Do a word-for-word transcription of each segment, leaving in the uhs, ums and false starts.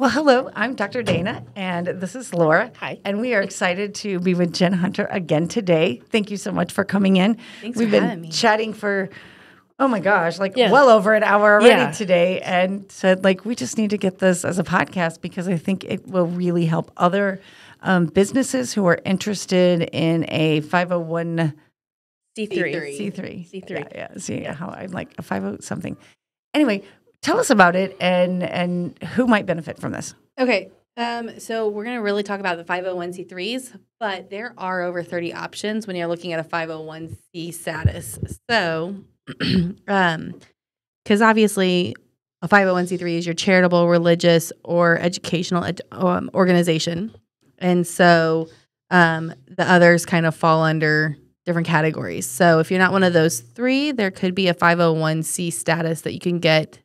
Well, hello, I'm Doctor Dana, and this is Laura. Hi. And we are excited to be with Jen Hunter again today. Thank you so much for coming in. Thanks We've for having me. We've been chatting for, oh my gosh, like yeah. well over an hour already yeah. today, and said, like, we just need to get this as a podcast because I think it will really help other um, businesses who are interested in a five oh one C three. C three. C three. Yeah, yeah. See yeah. how I'm like a five oh something. Anyway, tell us about it and and who might benefit from this. Okay. Um, so we're going to really talk about the five oh one C threes, but there are over thirty options when you're looking at a five oh one C status. So, um, because obviously a five oh one C three is your charitable, religious, or educational ed um, organization. And so um, the others kind of fall under different categories. So if you're not one of those three, there could be a five oh one C status that you can get.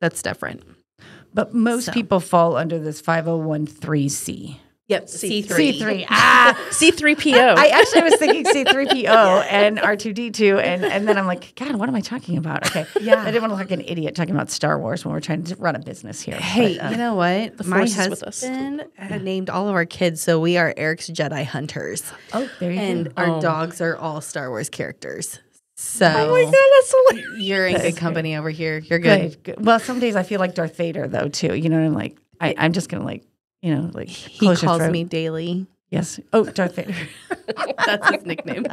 That's different. But most so. people fall under this five oh one three C. Yep, C three. C three. Ah, C three P O. I actually was thinking C three P O and R two D two, and, and then I'm like, God, what am I talking about? Okay. Yeah. I didn't want to look like an idiot talking about Star Wars when we're trying to run a business here. Hey, but, uh, you know what? The My husband had named all of our kids, so we are Eric's Jedi Hunters. Oh, there you and go. And our oh. dogs are all Star Wars characters. So oh my God, that's hilarious. You're in good company over here. You're good. good. Well, some days I feel like Darth Vader though too. You know what I'm like? I, I'm just gonna like, you know, like he calls throat. me daily. Yes. Oh, Darth Vader. That's his nickname.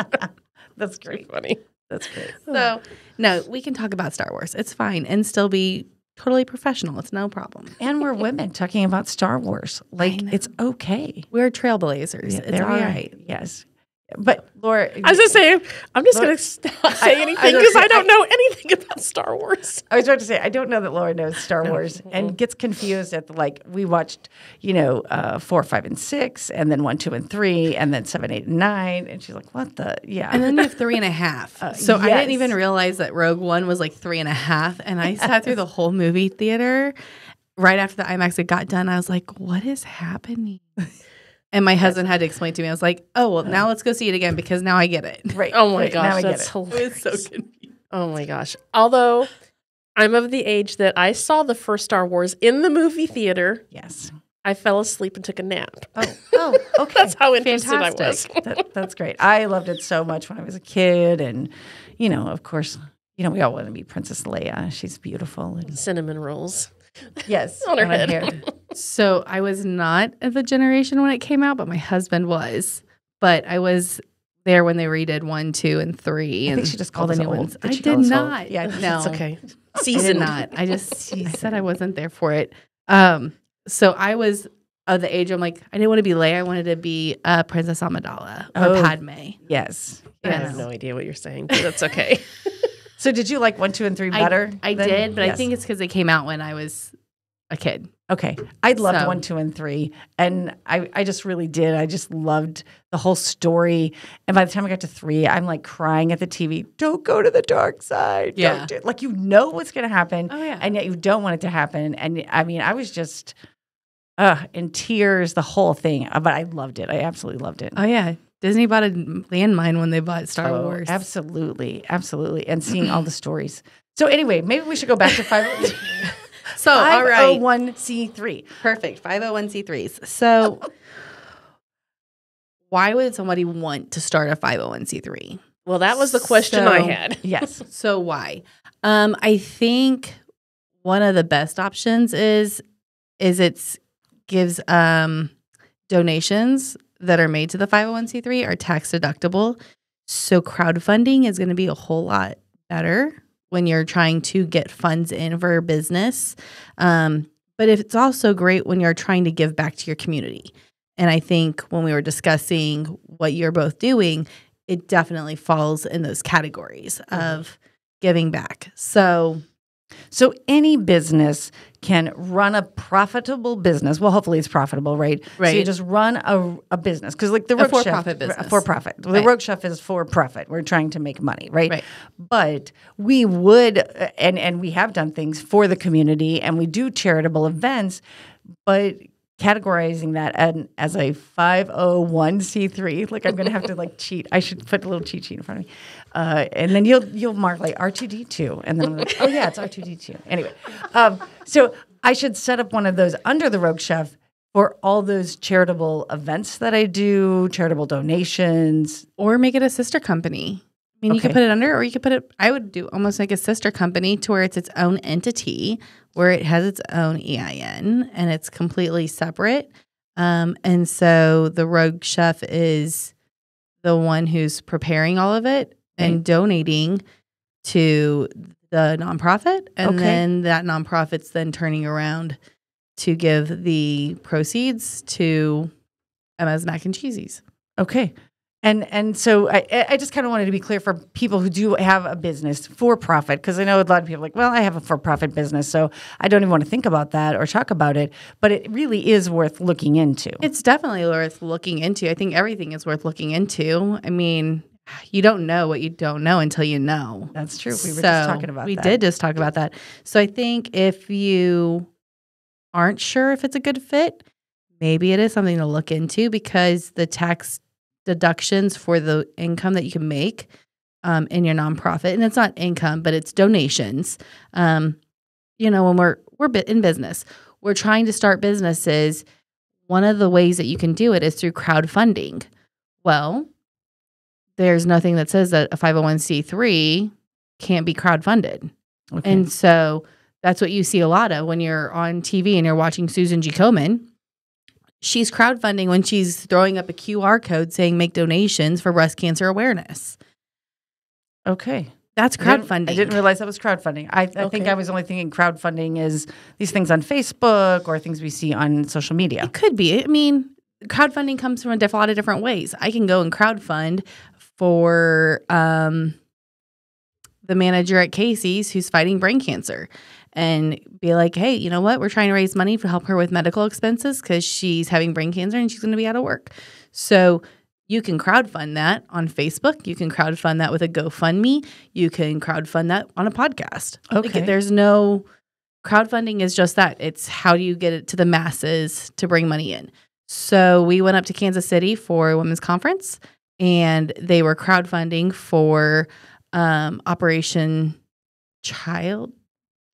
That's great. That's funny. That's great. So no, we can talk about Star Wars. It's fine, and still be totally professional. It's no problem. And we're women talking about Star Wars. Like it's okay. We're trailblazers. Yeah, it's all right. Yes. But Laura, I was just saying, I'm just going to stop saying anything because I, I, I don't know anything about Star Wars. I was about to say, I don't know that Laura knows Star Wars and gets confused at the, like, we watched, you know, uh, four, five, and six, and then one, two, and three, and then seven, eight, and nine. And she's like, what the? Yeah. And then you have three and a half. Uh, so yes. I didn't even realize that Rogue One was like three and a half. And I sat through the whole movie theater right after the IMAX had got done. I was like, what is happening? And my husband had to explain to me. I was like, oh, well, now let's go see it again because now I get it. Right. Oh, my right. gosh. Now I that's get it. It was so confusing. Oh, my gosh. Although I'm of the age that I saw the first Star Wars in the movie theater. Yes. I fell asleep and took a nap. Oh, oh okay. That's how interested Fantastic. I was. that, that's great. I loved it so much when I was a kid. And, you know, of course, you know, we all want to be Princess Leia. She's beautiful. And cinnamon rolls. Yes. On her head. Hair. So I was not of the generation when it came out, but my husband was. But I was there when they redid one, two, and three. And I think she just called the new ones. Did I did not. Old? Yeah, no. It's okay. Seasoned. I did not. I just I said I wasn't there for it. Um, so I was of the age, I'm like, I didn't want to be Leia. I wanted to be uh, Princess Amidala oh. or Padme. Yes. I yes. have no idea what you're saying, but that's okay. So did you like one, two, and three better? I, I did, but yes. I think it's because they came out when I was a kid. Okay. I loved so. one, two, and three. And I, I just really did. I just loved the whole story. And by the time I got to three, I'm like crying at the T V. Don't go to the dark side. Yeah. Don't do it. Like you know what's going to happen. Oh, yeah. And yet you don't want it to happen. And I mean, I was just uh, in tears, the whole thing. But I loved it. I absolutely loved it. Oh, yeah. Disney bought a landmine when they bought Star oh, Wars. Absolutely. Absolutely. And seeing all the stories. So anyway, maybe we should go back to five oh one. So, all right. five oh one C three. Perfect. five oh one C threes. So why would somebody want to start a five oh one C three? Well, that was the question so, I had. Yes. So why? Um, I think one of the best options is is it gives um, donations that are made to the five oh one C three are tax deductible. So crowdfunding is going to be a whole lot better when you're trying to get funds in for your business. Um, but it's also great when you're trying to give back to your community. And I think when we were discussing what you're both doing, it definitely falls in those categories mm-hmm. of giving back. So So any business can run a profitable business. Well, hopefully it's profitable, right? Right. So you just run a, a business because, like the Rogue Chef, for-profit business, for-profit. Right. The Rogue Chef is for-profit. We're trying to make money, right? Right. But we would, and and we have done things for the community, and we do charitable events, but. categorizing that as a five oh one c three. Like, I'm going to have to, like, cheat. I should put a little cheat sheet in front of me. Uh, and then you'll you'll mark, like, R two D two. And then I'm like, oh, yeah, it's R two D two. Anyway, um, so I should set up one of those under the Rogue Chef for all those charitable events that I do, charitable donations. Or make it a sister company. I mean, okay. You could put it under, or you could put it, I would do almost like a sister company to where it's its own entity, where it has its own E I N and it's completely separate. Um, and so the Rogue Chef is the one who's preparing all of it and okay. donating to the nonprofit. And okay. then that nonprofit's then turning around to give the proceeds to Emma's Mac and Cheesies. Okay. And and so I, I just kind of wanted to be clear for people who do have a business for profit, because I know a lot of people are like, well, I have a for-profit business, so I don't even want to think about that or talk about it. But it really is worth looking into. It's definitely worth looking into. I think everything is worth looking into. I mean, you don't know what you don't know until you know. That's true. We were so just talking about we that. We did just talk about that. So I think if you aren't sure if it's a good fit, maybe it is something to look into, because the tax deductions for the income that you can make um, in your nonprofit, and it's not income, but it's donations. Um, you know, when we're we're in business, we're trying to start businesses. One of the ways that you can do it is through crowdfunding. Well, there's nothing that says that a five oh one c three can't be crowdfunded, okay. and so that's what you see a lot of when you're on T V and you're watching Susan G. Komen. She's crowdfunding when she's throwing up a Q R code saying make donations for breast cancer awareness. Okay. That's crowdfunding. I didn't, I didn't realize that was crowdfunding. I, I okay. think I was only thinking crowdfunding is these things on Facebook or things we see on social media. It could be. I mean, crowdfunding comes from a lot of different ways. I can go and crowdfund for um, the manager at Casey's who's fighting brain cancer. And be like, hey, you know what? We're trying to raise money to help her with medical expenses because she's having brain cancer and she's going to be out of work. So you can crowdfund that on Facebook. You can crowdfund that with a GoFundMe. You can crowdfund that on a podcast. Okay. Like, there's no – crowdfunding is just that. It's how do you get it to the masses to bring money in. So we went up to Kansas City for a women's conference, and they were crowdfunding for um, Operation Child.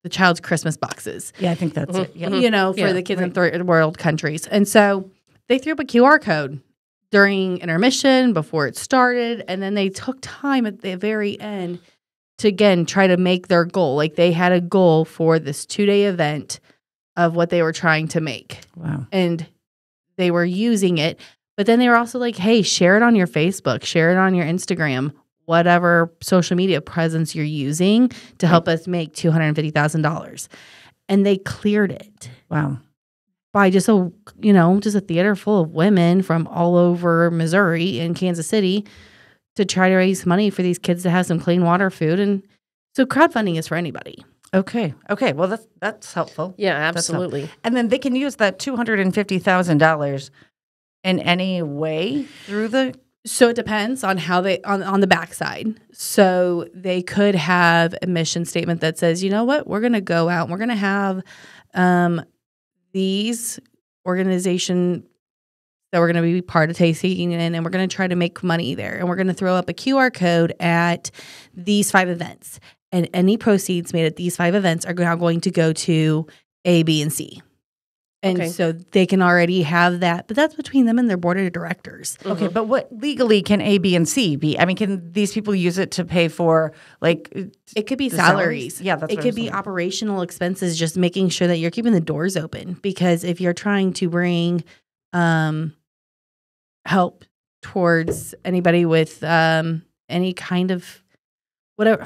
The child's Christmas boxes. Yeah, I think that's mm-hmm. it. Yeah. You know, for yeah, the kids right. in third world countries. And so they threw up a Q R code during intermission, before it started, and then they took time at the very end to, again, try to make their goal. Like, they had a goal for this two-day event of what they were trying to make. Wow. And they were using it. But then they were also like, hey, share it on your Facebook. Share it on your Instagram. Whatever social media presence you're using to help us make two hundred fifty thousand dollars. And they cleared it. Wow. By just a, you know, just a theater full of women from all over Missouri and Kansas City to try to raise money for these kids to have some clean water, food. And so crowdfunding is for anybody. Okay. Okay. Well, that's, that's helpful. Yeah, absolutely. Helpful. And then they can use that two hundred fifty thousand dollars in any way through the... So it depends on how they on, on the backside. So they could have a mission statement that says, you know what, we're going to go out and we're going to have um, these organization that we're going to be part of taking in, and we're going to try to make money there. And we're going to throw up a Q R code at these five events. And any proceeds made at these five events are now going to go to A, B, and C. And okay. so they can already have that. But that's between them and their board of directors. Mm-hmm. Okay, but what legally can A, B, and C be? I mean, can these people use it to pay for, like... It could be salaries. salaries. Yeah, that's it what It could be operational expenses, just making sure that you're keeping the doors open. Because if you're trying to bring um, help towards anybody with um, any kind of... whatever.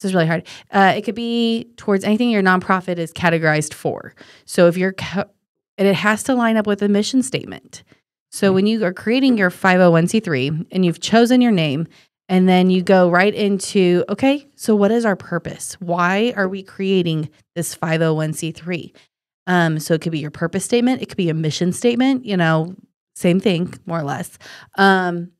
This is really hard. Uh, it could be towards anything your nonprofit is categorized for. So if you're ca- – and it has to line up with a mission statement. So when you are creating your five oh one c three and you've chosen your name, and then you go right into, okay, so what is our purpose? Why are we creating this five oh one c three? Um, so it could be your purpose statement. It could be a mission statement, you know, same thing more or less. Um,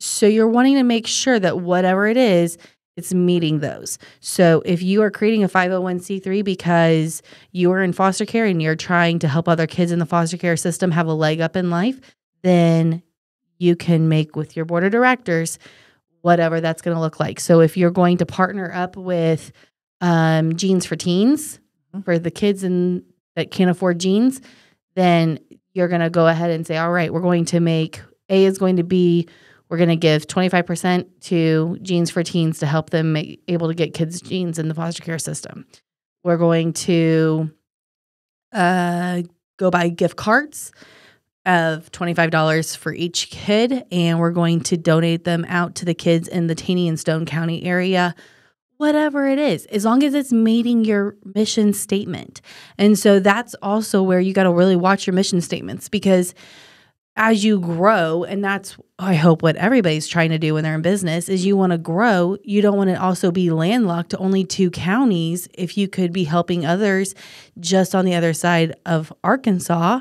so you're wanting to make sure that whatever it is – it's meeting those. So if you are creating a five oh one c three because you are in foster care and you're trying to help other kids in the foster care system have a leg up in life, then you can make with your board of directors whatever that's going to look like. So if you're going to partner up with um, Jeans for Teens, mm-hmm. for the kids in, that can't afford jeans, then you're going to go ahead and say, all right, we're going to make, A is going to be, we're going to give twenty-five percent to Jeans for Teens to help them make, able to get kids' jeans in the foster care system. We're going to uh, go buy gift cards of twenty-five dollars for each kid, and we're going to donate them out to the kids in the Taney and Stone County area, whatever it is, as long as it's meeting your mission statement. And so that's also where you got to really watch your mission statements, because as you grow, and that's, I hope, what everybody's trying to do when they're in business, is you want to grow. You don't want to also be landlocked to only two counties if you could be helping others just on the other side of Arkansas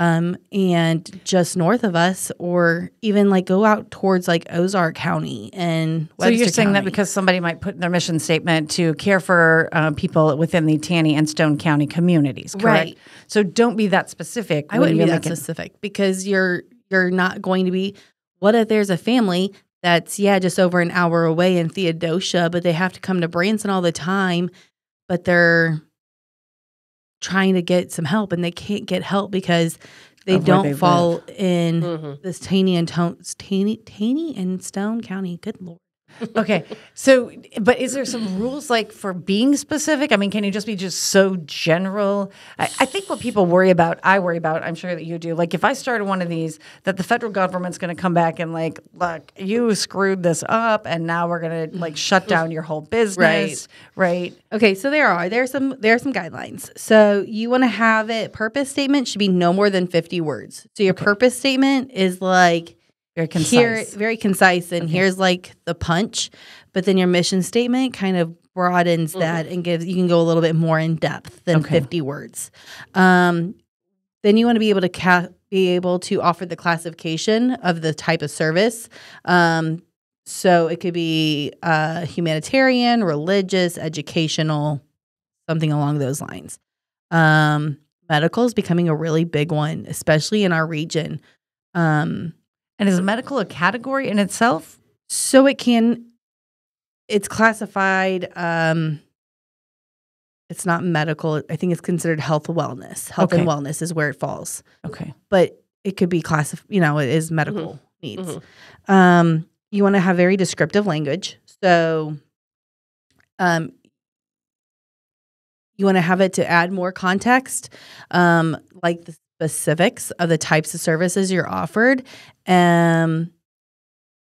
um, and just north of us, or even like go out towards like Ozark County and Webster County. So you're saying that because somebody might put in their mission statement to care for uh, people within the Taney and Stone County communities, correct? Right. So don't be that specific. I wouldn't be that specific, because you're you're not going to be. What if there's a family that's, yeah, just over an hour away in Theodosia, but they have to come to Branson all the time, but they're trying to get some help and they can't get help because they of don't they fall live. in mm-hmm. this Taney and, Taney, Taney and Stone County. Good Lord. Okay. So, but is there some rules like for being specific? I mean, can you just be just so general? I, I think what people worry about, I worry about, I'm sure that you do. Like if I started one of these, that the federal government's going to come back and like, look, you screwed this up and now we're going to like shut down your whole business. Right. Right. Okay. So there are, there are some, there are some guidelines. So you want to have it, purpose statement should be no more than fifty words. So your okay. purpose statement is like, Very concise. Here, very concise, and okay. here's like the punch. But then your mission statement kind of broadens mm-hmm. that and gives you can go a little bit more in depth than okay. fifty words. Um, then you want to be able to ca be able to offer the classification of the type of service. Um, so it could be uh, humanitarian, religious, educational, something along those lines. Um, medical is becoming a really big one, especially in our region. Um, And is medical a category in itself? So it can, it's classified, um, it's not medical. I think it's considered health wellness. Health okay. and wellness is where it falls. Okay. But it could be classified, you know, it is medical mm-hmm. needs. Mm-hmm. Um, you want to have very descriptive language. So um, you want to have it to add more context, um, like the specifics of the types of services you're offered. Um,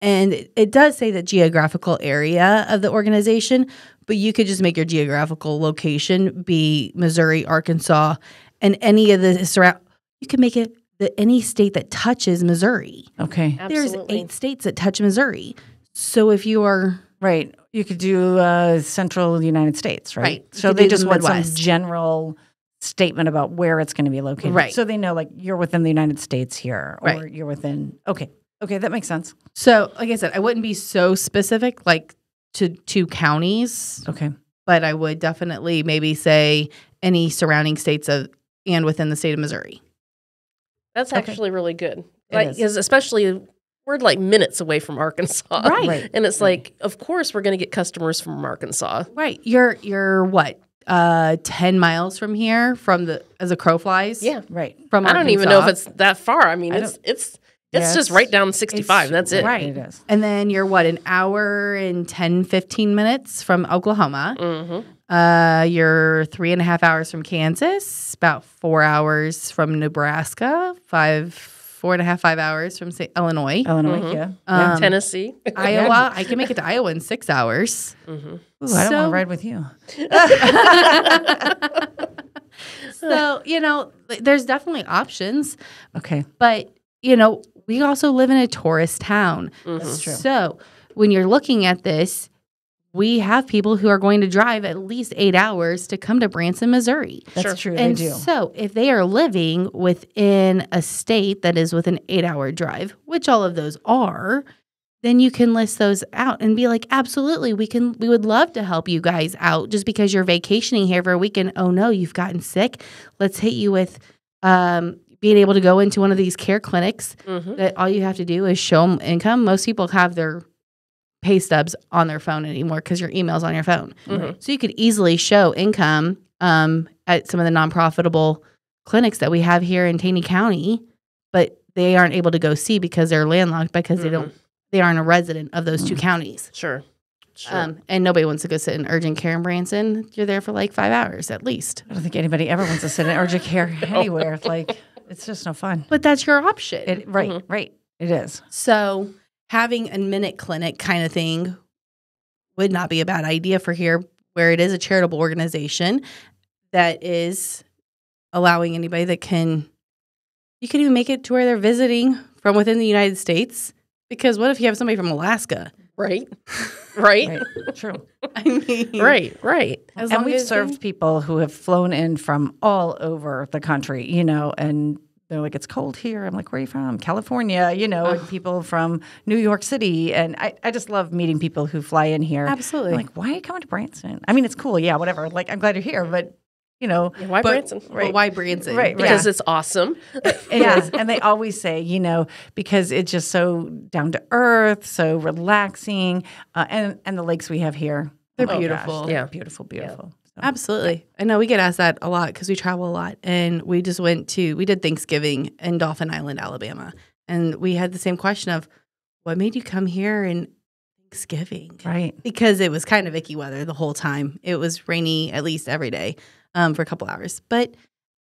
and it, it does say the geographical area of the organization, but you could just make your geographical location be Missouri, Arkansas, and any of the surround. You could make it the, any state that touches Missouri. Okay. Absolutely. There's eight states that touch Missouri. So if you are... Right. You could do uh, central United States, right? Right. So they just the want some general... statement about where it's going to be located. Right. So they know like you're within the United States here or right. you're within, okay. Okay. That makes sense. So like I said, I wouldn't be so specific like to two counties. Okay. But I would definitely maybe say any surrounding states of and within the state of Missouri. That's okay. actually really good. Like, especially we're like minutes away from Arkansas. Right. right. And it's right. like, of course we're going to get customers from Arkansas. Right. You're, you're what? Uh, ten miles from here, from the as a crow flies. Yeah, right. From Arkansas. I don't even know if it's that far. I mean, I it's it's yeah, it's just right down sixty-five. And that's it. Right. It is. And then you're what an hour and ten, fifteen minutes from Oklahoma. Mm-hmm. Uh, you're three and a half hours from Kansas. About four hours from Nebraska. Five, four and a half, five hours from say, Illinois. Illinois, mm-hmm. yeah. Um, Tennessee, Iowa. I can make it to Iowa in six hours. Mm-hmm. Ooh, I don't so, want to ride with you. So, you know, there's definitely options. Okay. But, you know, we also live in a tourist town. Mm-hmm. That's true. So when you're looking at this, we have people who are going to drive at least eight hours to come to Branson, Missouri. That's sure. true. And they do. So if they are living within a state that is within an eight hour drive, which all of those are, then you can list those out and be like, absolutely, we can, we would love to help you guys out. Just because you're vacationing here for a weekend, oh no, you've gotten sick. Let's hit you with um, being able to go into one of these care clinics mm-hmm. that all you have to do is show them income. Most people have their pay stubs on their phone anymore because your email's on your phone. Mm-hmm. So you could easily show income um, at some of the non-profitable clinics that we have here in Taney County, but they aren't able to go see because they're landlocked because mm-hmm. they don't. They aren't a resident of those two counties. Sure. Sure. Um, and nobody wants to go sit in urgent care in Branson. You're there for like five hours at least. I don't think anybody ever wants to sit in urgent care anywhere. Like, it's just no fun. But that's your option. It, right, mm-hmm. right. It is. So having a minute clinic kind of thing would not be a bad idea for here where it is a charitable organization that is allowing anybody that can – you can even make it to where they're visiting from within the United States. Because what if you have somebody from Alaska? Right. Right. Right. True. I mean. Right. Right. As and we've served thing. people who have flown in from all over the country, you know, and they're like, it's cold here. I'm like, where are you from? California, you know, oh. and people from New York City. And I, I just love meeting people who fly in here. Absolutely. I'm like, why are you coming to Branson? I mean, it's cool. Yeah, whatever. Like, I'm glad you're here, but. You know, yeah, why but, Branson? Right. Well, why Branson? Right, because yeah. it's awesome. Yeah, and they always say, you know, because it's just so down to earth, so relaxing, uh, and and the lakes we have here, they're oh, beautiful. Gosh, they're yeah, beautiful, beautiful. Yeah. So, absolutely. Yeah. I know we get asked that a lot because we travel a lot, and we just went to we did Thanksgiving in Dauphin Island, Alabama, and we had the same question of what made you come here and. Thanksgiving. Right. Because it was kind of icky weather the whole time. It was rainy at least every day um, for a couple hours. But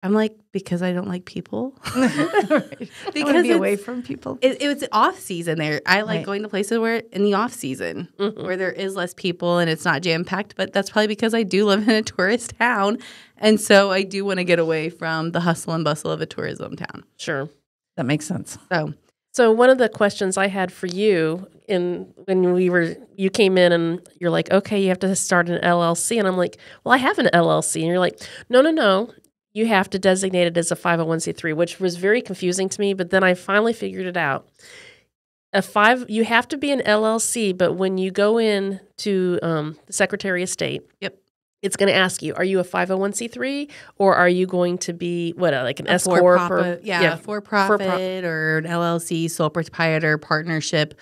I'm like, because I don't like people. Right. Because I want to be away from people. It, it was off season there. I like right. going to places where in the off season mm-hmm. where there is less people and it's not jam-packed. But that's probably because I do live in a tourist town. And so I do want to get away from the hustle and bustle of a tourism town. Sure. That makes sense. So. So one of the questions I had for you in when we were you came in and you're like, okay, you have to start an L L C, and I'm like, well, I have an L L C, and you're like, no, no, no, you have to designate it as a five oh one c three, which was very confusing to me, but then I finally figured it out. A five, you have to be an L L C, but when you go in to um, the Secretary of State, yep. It's going to ask you, are you a five oh one c three or are you going to be, what, like an a S-corp? For yeah, yeah. for-profit for or an L L C, sole proprietor, partnership.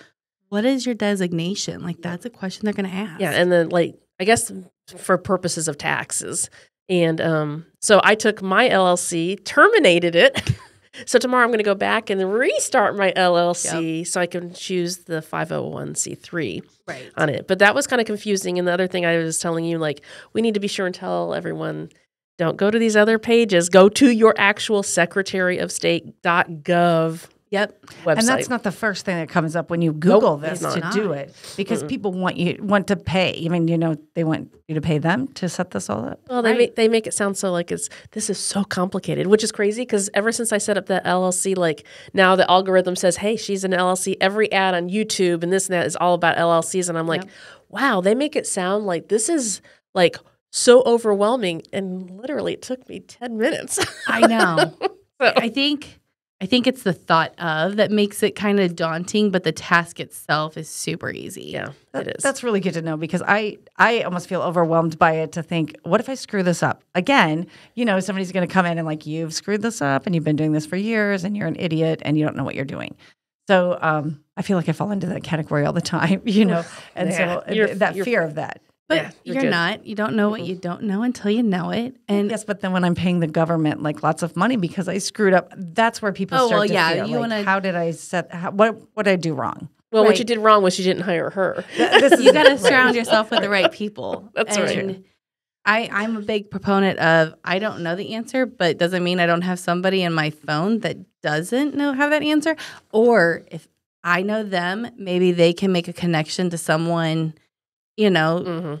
What is your designation? Like, that's a question they're going to ask. Yeah, and then, like, I guess for purposes of taxes. And um, so I took my L L C, terminated it. So tomorrow I'm going to go back and restart my L L C yep. so I can choose the five oh one c three right. on it. But that was kind of confusing. And the other thing I was telling you, like, we need to be sure and tell everyone, don't go to these other pages. Go to your actual secretary of state dot gov Yep. website. And that's not the first thing that comes up when you Google nope, this to not. do it because mm-hmm. people want you want to pay. I mean, you know, they want you to pay them to set this all up. Well, they, right. make, they make it sound so like it's this is so complicated, which is crazy because ever since I set up the L L C, like now the algorithm says, hey, she's an L L C. Every ad on YouTube and this and that is all about L L Cs. And I'm like, yep. wow, they make it sound like this is like so overwhelming. And literally it took me ten minutes. I know. So. I think... I think it's the thought of that makes it kind of daunting, but the task itself is super easy. Yeah, that, it is. That's really good to know because I, I almost feel overwhelmed by it to think, what if I screw this up? Again, you know, somebody's going to come in and like, you've screwed this up and you've been doing this for years and you're an idiot and you don't know what you're doing. So um, I feel like I fall into that category all the time, you know, and yeah, so you're, that you're, fear of that. But yeah, you're, you're not. You don't know what you don't know until you know it. And yes, but then when I'm paying the government like lots of money because I screwed up, that's where people oh, start well, to yeah, feel you like, wanna... how did I set? How, what what did I do wrong? Well, right. what you did wrong was you didn't hire her. That, this you got to surround yourself with the right people. That's and right. I I'm a big proponent of I don't know the answer, but it doesn't mean I don't have somebody in my phone that doesn't know have that answer. Or if I know them, maybe they can make a connection to someone. You know, mm-hmm.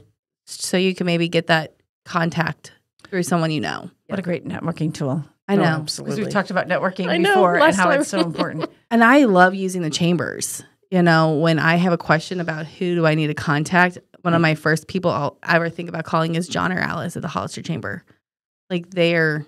so you can maybe get that contact through someone you know. What yeah. a great networking tool. I know. Oh, absolutely. Because we've talked about networking I before know, and how time. It's so important. And I love using the chambers. You know, when I have a question about who do I need to contact, one of my first people I'll ever think about calling is John or Alice at the Hollister Chamber. Like they're,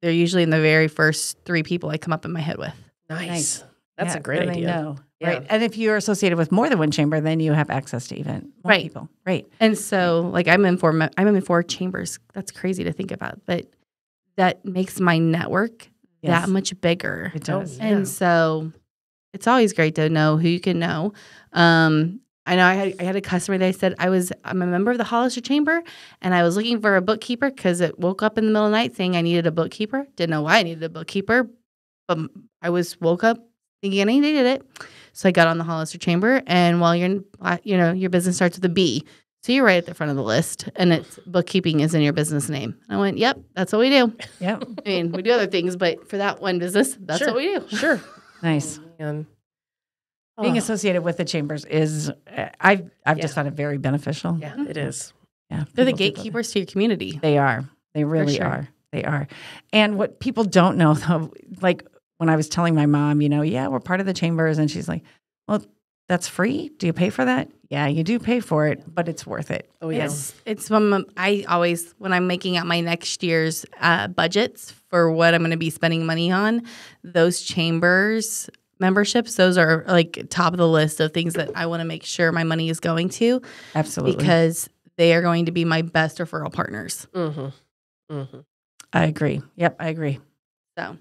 they're usually in the very first three people I come up in my head with. Nice. Nice. That's yeah, a great idea. Know. Yeah. Right. And if you're associated with more than one chamber, then you have access to even more right. people. Right. And so like I'm in four, I'm in four chambers. That's crazy to think about, but that makes my network yes. that much bigger. It does. And yeah. so it's always great to know who you can know. Um, I know I had, I had a customer that I said, I was, I'm a member of the Hollister Chamber, and I was looking for a bookkeeper because it woke up in the middle of the night saying I needed a bookkeeper. Didn't know why I needed a bookkeeper, but I was woke up thinking I needed it. So I got on the Hollister Chamber, and while you're, you know, your business starts with a B, so you're right at the front of the list, and it's bookkeeping is in your business name. And I went, yep, that's what we do. Yep. I mean, we do other things, but for that one business, that's sure. what we do. Sure. Nice. And oh. being associated with the chambers is, I've, I've yeah. just found it very beneficial. Yeah, it is. Yeah. They're the gatekeepers to your community. They are. They really sure. are. They are. And what people don't know, though, like when I was telling my mom, you know, yeah, we're part of the chambers. And she's like, well, that's free. Do you pay for that? Yeah, you do pay for it, but it's worth it. Oh, yeah. It's, it's when I always, when I'm making out my next year's uh, budgets for what I'm going to be spending money on, those chambers memberships, those are like top of the list of things that I want to make sure my money is going to. Absolutely. Because they are going to be my best referral partners. Mm-hmm. Mm-hmm. I agree. Yep, I agree. So.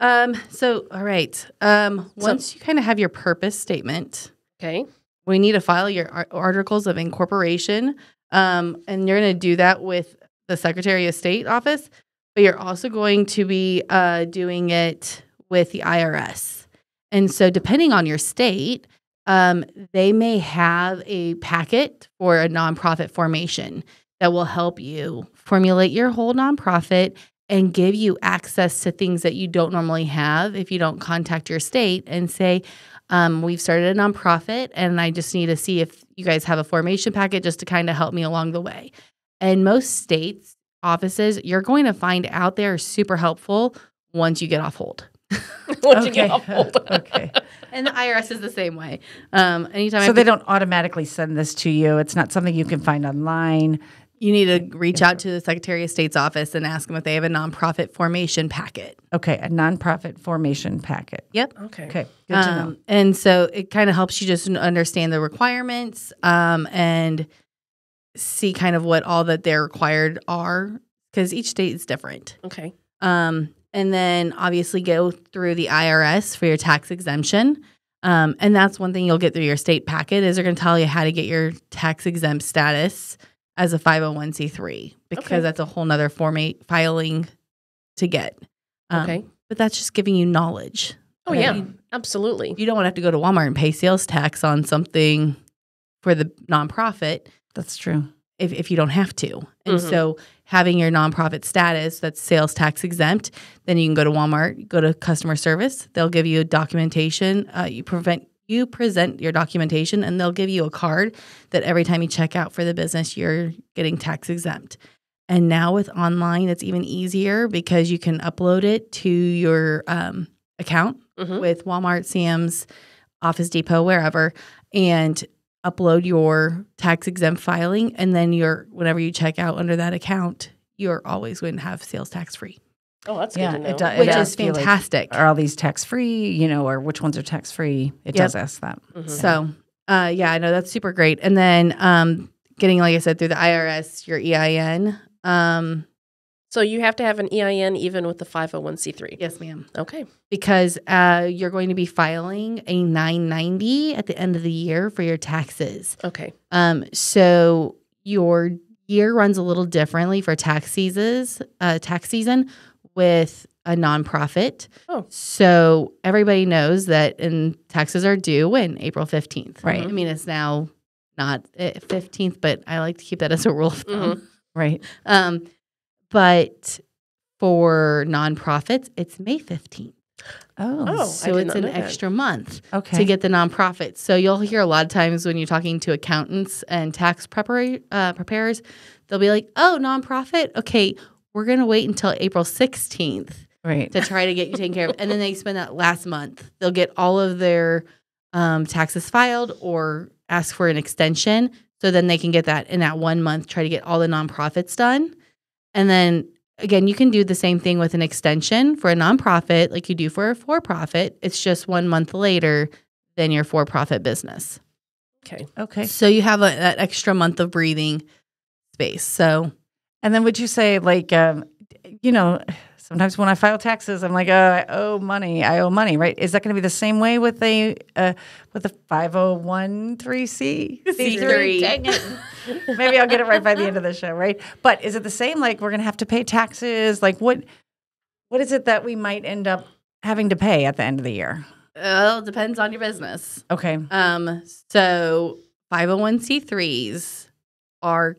Um, so, all right. Um, once so, you kind of have your purpose statement, okay, we need to file your articles of incorporation. Um, and you're going to do that with the Secretary of State office, but you're also going to be uh, doing it with the I R S. And so depending on your state, um, they may have a packet for a nonprofit formation that will help you formulate your whole nonprofit and give you access to things that you don't normally have if you don't contact your state and say, um, we've started a nonprofit and I just need to see if you guys have a formation packet just to kind of help me along the way. And most states' offices, you're going to find out there are super helpful once you get off hold. once okay. you get off hold. okay. And the I R S is the same way. Um, anytime. So I they don't automatically send this to you. It's not something you can find online. You need to reach out to the Secretary of State's office and ask them if they have a nonprofit formation packet. Okay, a nonprofit formation packet. Yep. Okay. Okay. Good um, to know. And so it kind of helps you just understand the requirements um, and see kind of what all that they're required are, because each state is different. Okay. Um, and then obviously go through the I R S for your tax exemption. Um, and that's one thing you'll get through your state packet is they're going to tell you how to get your tax exempt status as a five oh one c three, because okay. that's a whole nother formate filing to get. Um, okay. But that's just giving you knowledge. Oh, right? Yeah. You, absolutely. You don't want to have to go to Walmart and pay sales tax on something for the nonprofit. That's true. If, if you don't have to. And mm-hmm. so having your nonprofit status that's sales tax exempt, then you can go to Walmart, go to customer service. They'll give you a documentation. Uh, you prevent You present your documentation, and they'll give you a card that every time you check out for the business, you're getting tax exempt. And now with online, it's even easier because you can upload it to your um, account mm-hmm. with Walmart, Sam's, Office Depot, wherever, and upload your tax exempt filing. And then you're, whenever you check out under that account, you're always going to have sales tax free. Oh, that's yeah, good to know. It does, which it is fantastic. Like, are all these tax-free, you know, or which ones are tax-free? It yep. does ask that. Mm-hmm. So, uh, yeah, I know that's super great. And then um, getting, like I said, through the I R S, your E I N. Um, so you have to have an E I N even with the five oh one c three? Yes, ma'am. Okay. Because uh, you're going to be filing a nine ninety at the end of the year for your taxes. Okay. Um, so your year runs a little differently for tax seasons, uh, tax season, with a nonprofit. Oh. So everybody knows that in taxes are due in April fifteenth, right? Mm-hmm. I mean, it's now not fifteenth, but I like to keep that as a rule of thumb. Mm-hmm. Right. Um, but for nonprofits, it's May fifteenth. Oh. oh so it's an extra that. month okay. to get the nonprofit. So you'll hear a lot of times when you're talking to accountants and tax prepar- uh, preparers, they'll be like, oh, nonprofit? Okay, we're going to wait until April sixteenth right. to try to get you taken care of. And then they spend that last month. They'll get all of their um, taxes filed or ask for an extension. So then they can get that in that one month, try to get all the nonprofits done. And then Again, you can do the same thing with an extension for a nonprofit like you do for a for-profit. It's just one month later than your for-profit business. Okay. Okay. So you have a, that extra month of breathing space. So, and then would you say like, um, you know, sometimes when I file taxes, I'm like, oh, I owe money. I owe money, right? Is that going to be the same way with a uh, with a five oh one three C? C three. Dang it. Maybe I'll get it right by the end of the show, right? But is it the same? Like we're going to have to pay taxes? Like what? What is it that we might end up having to pay at the end of the year? Well, it depends on your business. Okay. Um. So five oh one C threes are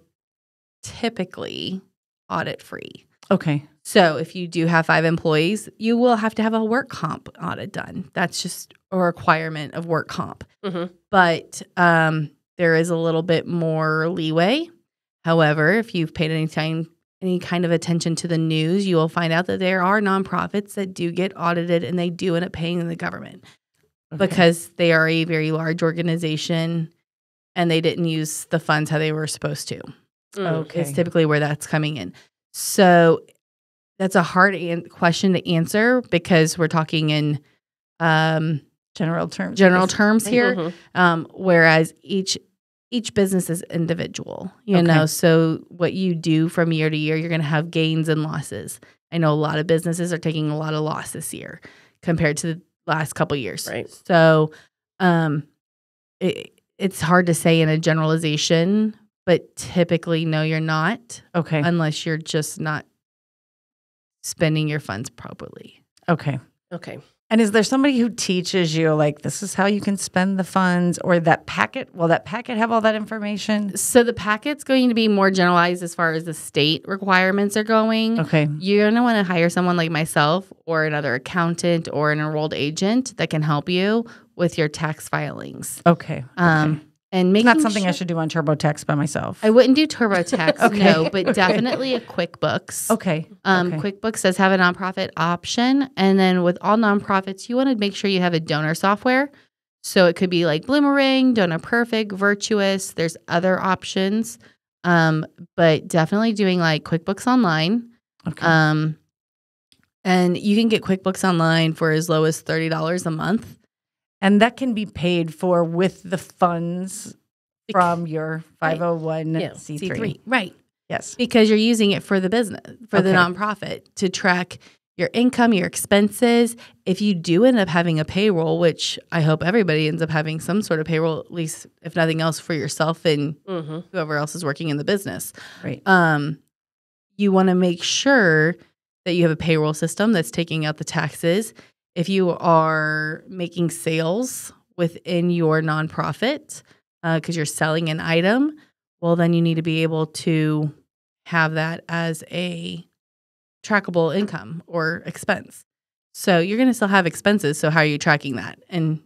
typically audit free. Okay. So if you do have five employees, you will have to have a work comp audit done. That's just a requirement of work comp. Mm-hmm. But um, there is a little bit more leeway. However, if you've paid any time, any kind of attention to the news, you will find out that there are nonprofits that do get audited and they do end up paying the government okay. because they are a very large organization and they didn't use the funds how they were supposed to. Okay. It's typically where that's coming in. So that's a hard an- question to answer because we're talking in um, general terms. General terms here, mm-hmm. um, whereas each each business is individual. You okay. know, so what you do from year to year, you're going to have gains and losses. I know a lot of businesses are taking a lot of loss this year compared to the last couple of years. Right. So um, it, it's hard to say in a generalization. But typically, no, you're not. Okay. Unless you're just not spending your funds properly. Okay. Okay. And is there somebody who teaches you, like, this is how you can spend the funds or that packet? Will that packet have all that information? So the packet's going to be more generalized as far as the state requirements are going. Okay. You're going to want to hire someone like myself or another accountant or an enrolled agent that can help you with your tax filings. Okay. Um, okay. And it's not something sure, I should do on TurboTax by myself. I wouldn't do TurboTax, okay. no, but okay. definitely a QuickBooks. Okay. Um, okay. QuickBooks does have a nonprofit option. And then with all nonprofits, you want to make sure you have a donor software. So it could be like Bloomerang, Donor Perfect, Virtuous. There's other options. Um, but definitely doing like QuickBooks Online. Okay. Um, and you can get QuickBooks Online for as low as thirty dollars a month. And that can be paid for with the funds from your five oh one C three. Right. Right. Yes. Because you're using it for the business, for okay. the nonprofit, to track your income, your expenses. If you do end up having a payroll, which I hope everybody ends up having some sort of payroll, at least if nothing else for yourself and mm-hmm. whoever else is working in the business. Right. Um, you want to make sure that you have a payroll system that's taking out the taxes. If you are making sales within your nonprofit because uh, you're selling an item, well, then you need to be able to have that as a trackable income or expense. So you're going to still have expenses. So how are you tracking that? And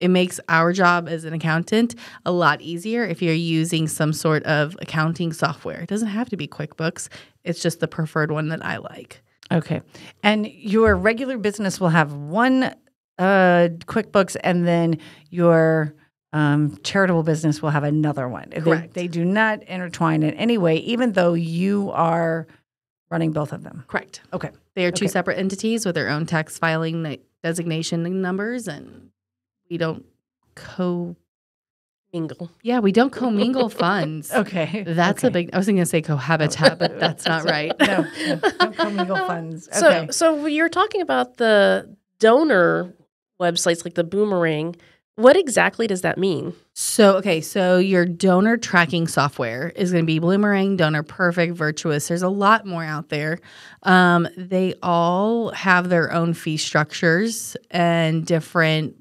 it makes our job as an accountant a lot easier if you're using some sort of accounting software. It doesn't have to be QuickBooks. It's just the preferred one that I like. Okay. And your regular business will have one uh, QuickBooks, and then your um, charitable business will have another one. Correct. They, they do not intertwine in any way, even though you are running both of them. Correct. Okay. They are two okay. separate entities with their own tax filing designation numbers, and we don't co- Mingle. Yeah, we don't commingle funds. Okay. That's okay. a big, I was going to say cohabitat, but that's not right. No, no, no commingle funds. Okay. So, so you're talking about the donor websites like the Bloomerang. What exactly does that mean? So, okay, so your donor tracking software is going to be Bloomerang, Donor Perfect, Virtuous. There's a lot more out there. Um, they all have their own fee structures and different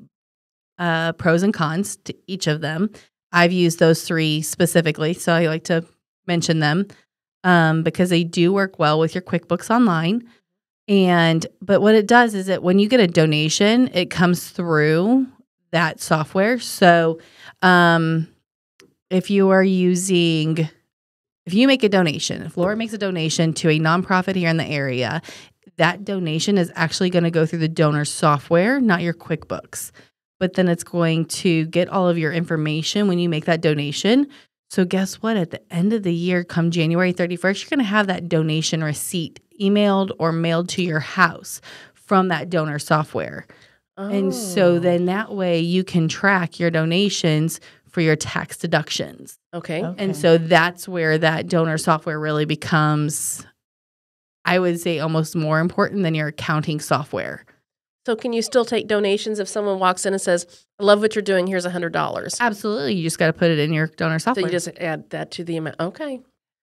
Uh, pros and cons to each of them. I've used those three specifically, so I like to mention them um, because they do work well with your QuickBooks Online. And but what it does is that when you get a donation, it comes through that software. So um, if you are using, if you make a donation, if Laura makes a donation to a nonprofit here in the area, that donation is actually going to go through the donor software, not your QuickBooks. But then it's going to get all of your information when you make that donation. So guess what? At the end of the year, come January thirty-first, you're going to have that donation receipt emailed or mailed to your house from that donor software. Oh. And so then that way you can track your donations for your tax deductions. Okay. okay. And so that's where that donor software really becomes, I would say, almost more important than your accounting software. So can you still take donations if someone walks in and says, I love what you're doing, here's one hundred dollars? Absolutely. You just got to put it in your donor software. So you just add that to the amount. Okay.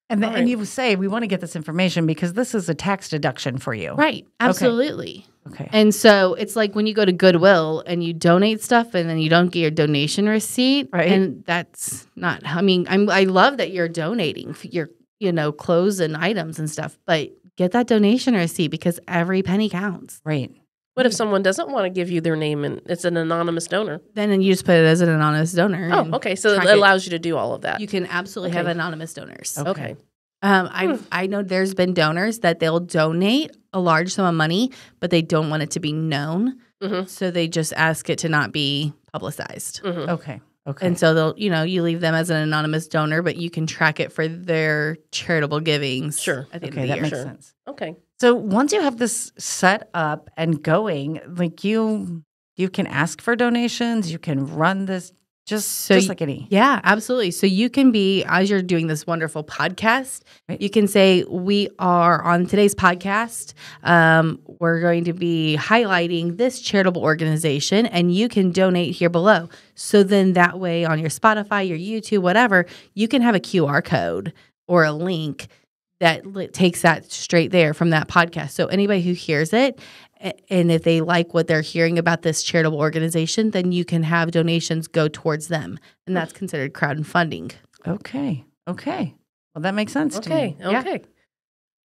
And then, right. and you say, we want to get this information because this is a tax deduction for you. Right. Absolutely. Okay. okay. And so it's like when you go to Goodwill and you donate stuff and then you don't get your donation receipt. Right. And that's not – I mean, I'm, I love that you're donating your, you know, clothes and items and stuff, but get that donation receipt because every penny counts. Right. What if someone doesn't want to give you their name and it's an anonymous donor? Then you just put it as an anonymous donor. Oh, okay. So it allows you to do all of that. You can absolutely okay. have anonymous donors. Okay. okay. Um, I hmm. I know there's been donors that they'll donate a large sum of money, but they don't want it to be known. Mm-hmm. So they just ask it to not be publicized. Mm-hmm. Okay. Okay. And so they'll, you know, you leave them as an anonymous donor, but you can track it for their charitable givings. Sure. At the okay, end of the that year. makes sure. sense. Okay. So once you have this set up and going, like you, you can ask for donations. You can run this just so just you, like any. Yeah, absolutely. So you can be, as you're doing this wonderful podcast, right. you can say, we are on today's podcast. Um, we're going to be highlighting this charitable organization, and you can donate here below. So then that way on your Spotify, your YouTube, whatever, you can have a Q R code or a link that takes that straight there from that podcast. So anybody who hears it, and if they like what they're hearing about this charitable organization, then you can have donations go towards them. And that's considered crowdfunding. Okay. Okay. Well, that makes sense okay. to me. Okay. Okay. Yeah.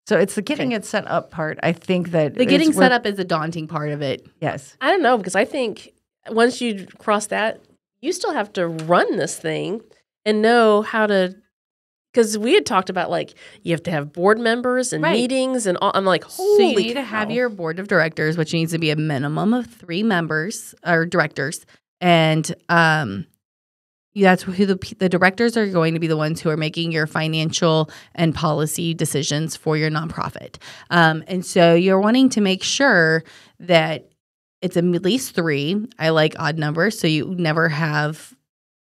So it's the getting okay. it set up part. I think that the getting set up is the daunting part of it. Yes. I don't know, because I think once you cross that, you still have to run this thing and know how to. Because we had talked about, like, you have to have board members and right. meetings and all. I'm like, holy So you need cow. to have your board of directors, which needs to be a minimum of three members or directors. And um, that's who the, the directors are going to be the ones who are making your financial and policy decisions for your nonprofit. Um, and so you're wanting to make sure that it's at least three. I like odd numbers, so you never have –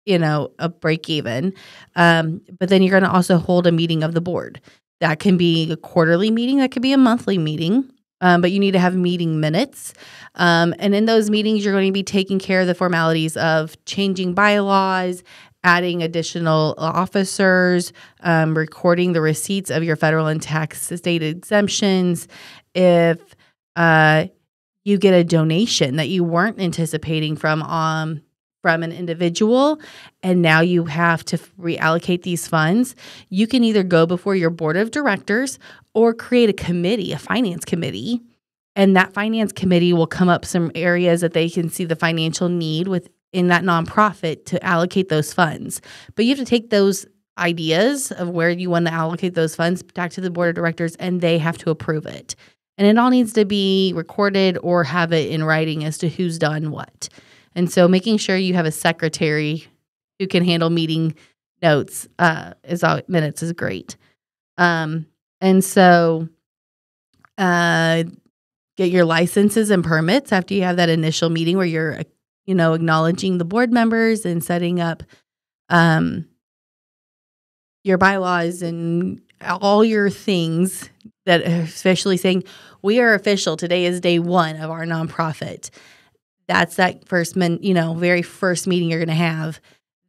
you know, a break even. Um, but then you're going to also hold a meeting of the board. That can be a quarterly meeting. That could be a monthly meeting. Um, but you need to have meeting minutes. Um, and in those meetings, you're going to be taking care of the formalities of changing bylaws, adding additional officers, um, recording the receipts of your federal and tax state exemptions. If uh, you get a donation that you weren't anticipating from um. from an individual, and now you have to reallocate these funds, you can either go before your board of directors or create a committee, a finance committee, and that finance committee will come up some areas that they can see the financial need within that nonprofit to allocate those funds. But you have to take those ideas of where you want to allocate those funds back to the board of directors, and they have to approve it. And it all needs to be recorded or have it in writing as to who's done what. And so making sure you have a secretary who can handle meeting notes uh, is all, minutes is great. Um, and so uh, get your licenses and permits after you have that initial meeting where you're, you know, acknowledging the board members and setting up um, your bylaws and all your things that are officially saying, we are official. Today is day one of our nonprofit. That's that first, men, you know, very first meeting you're going to have.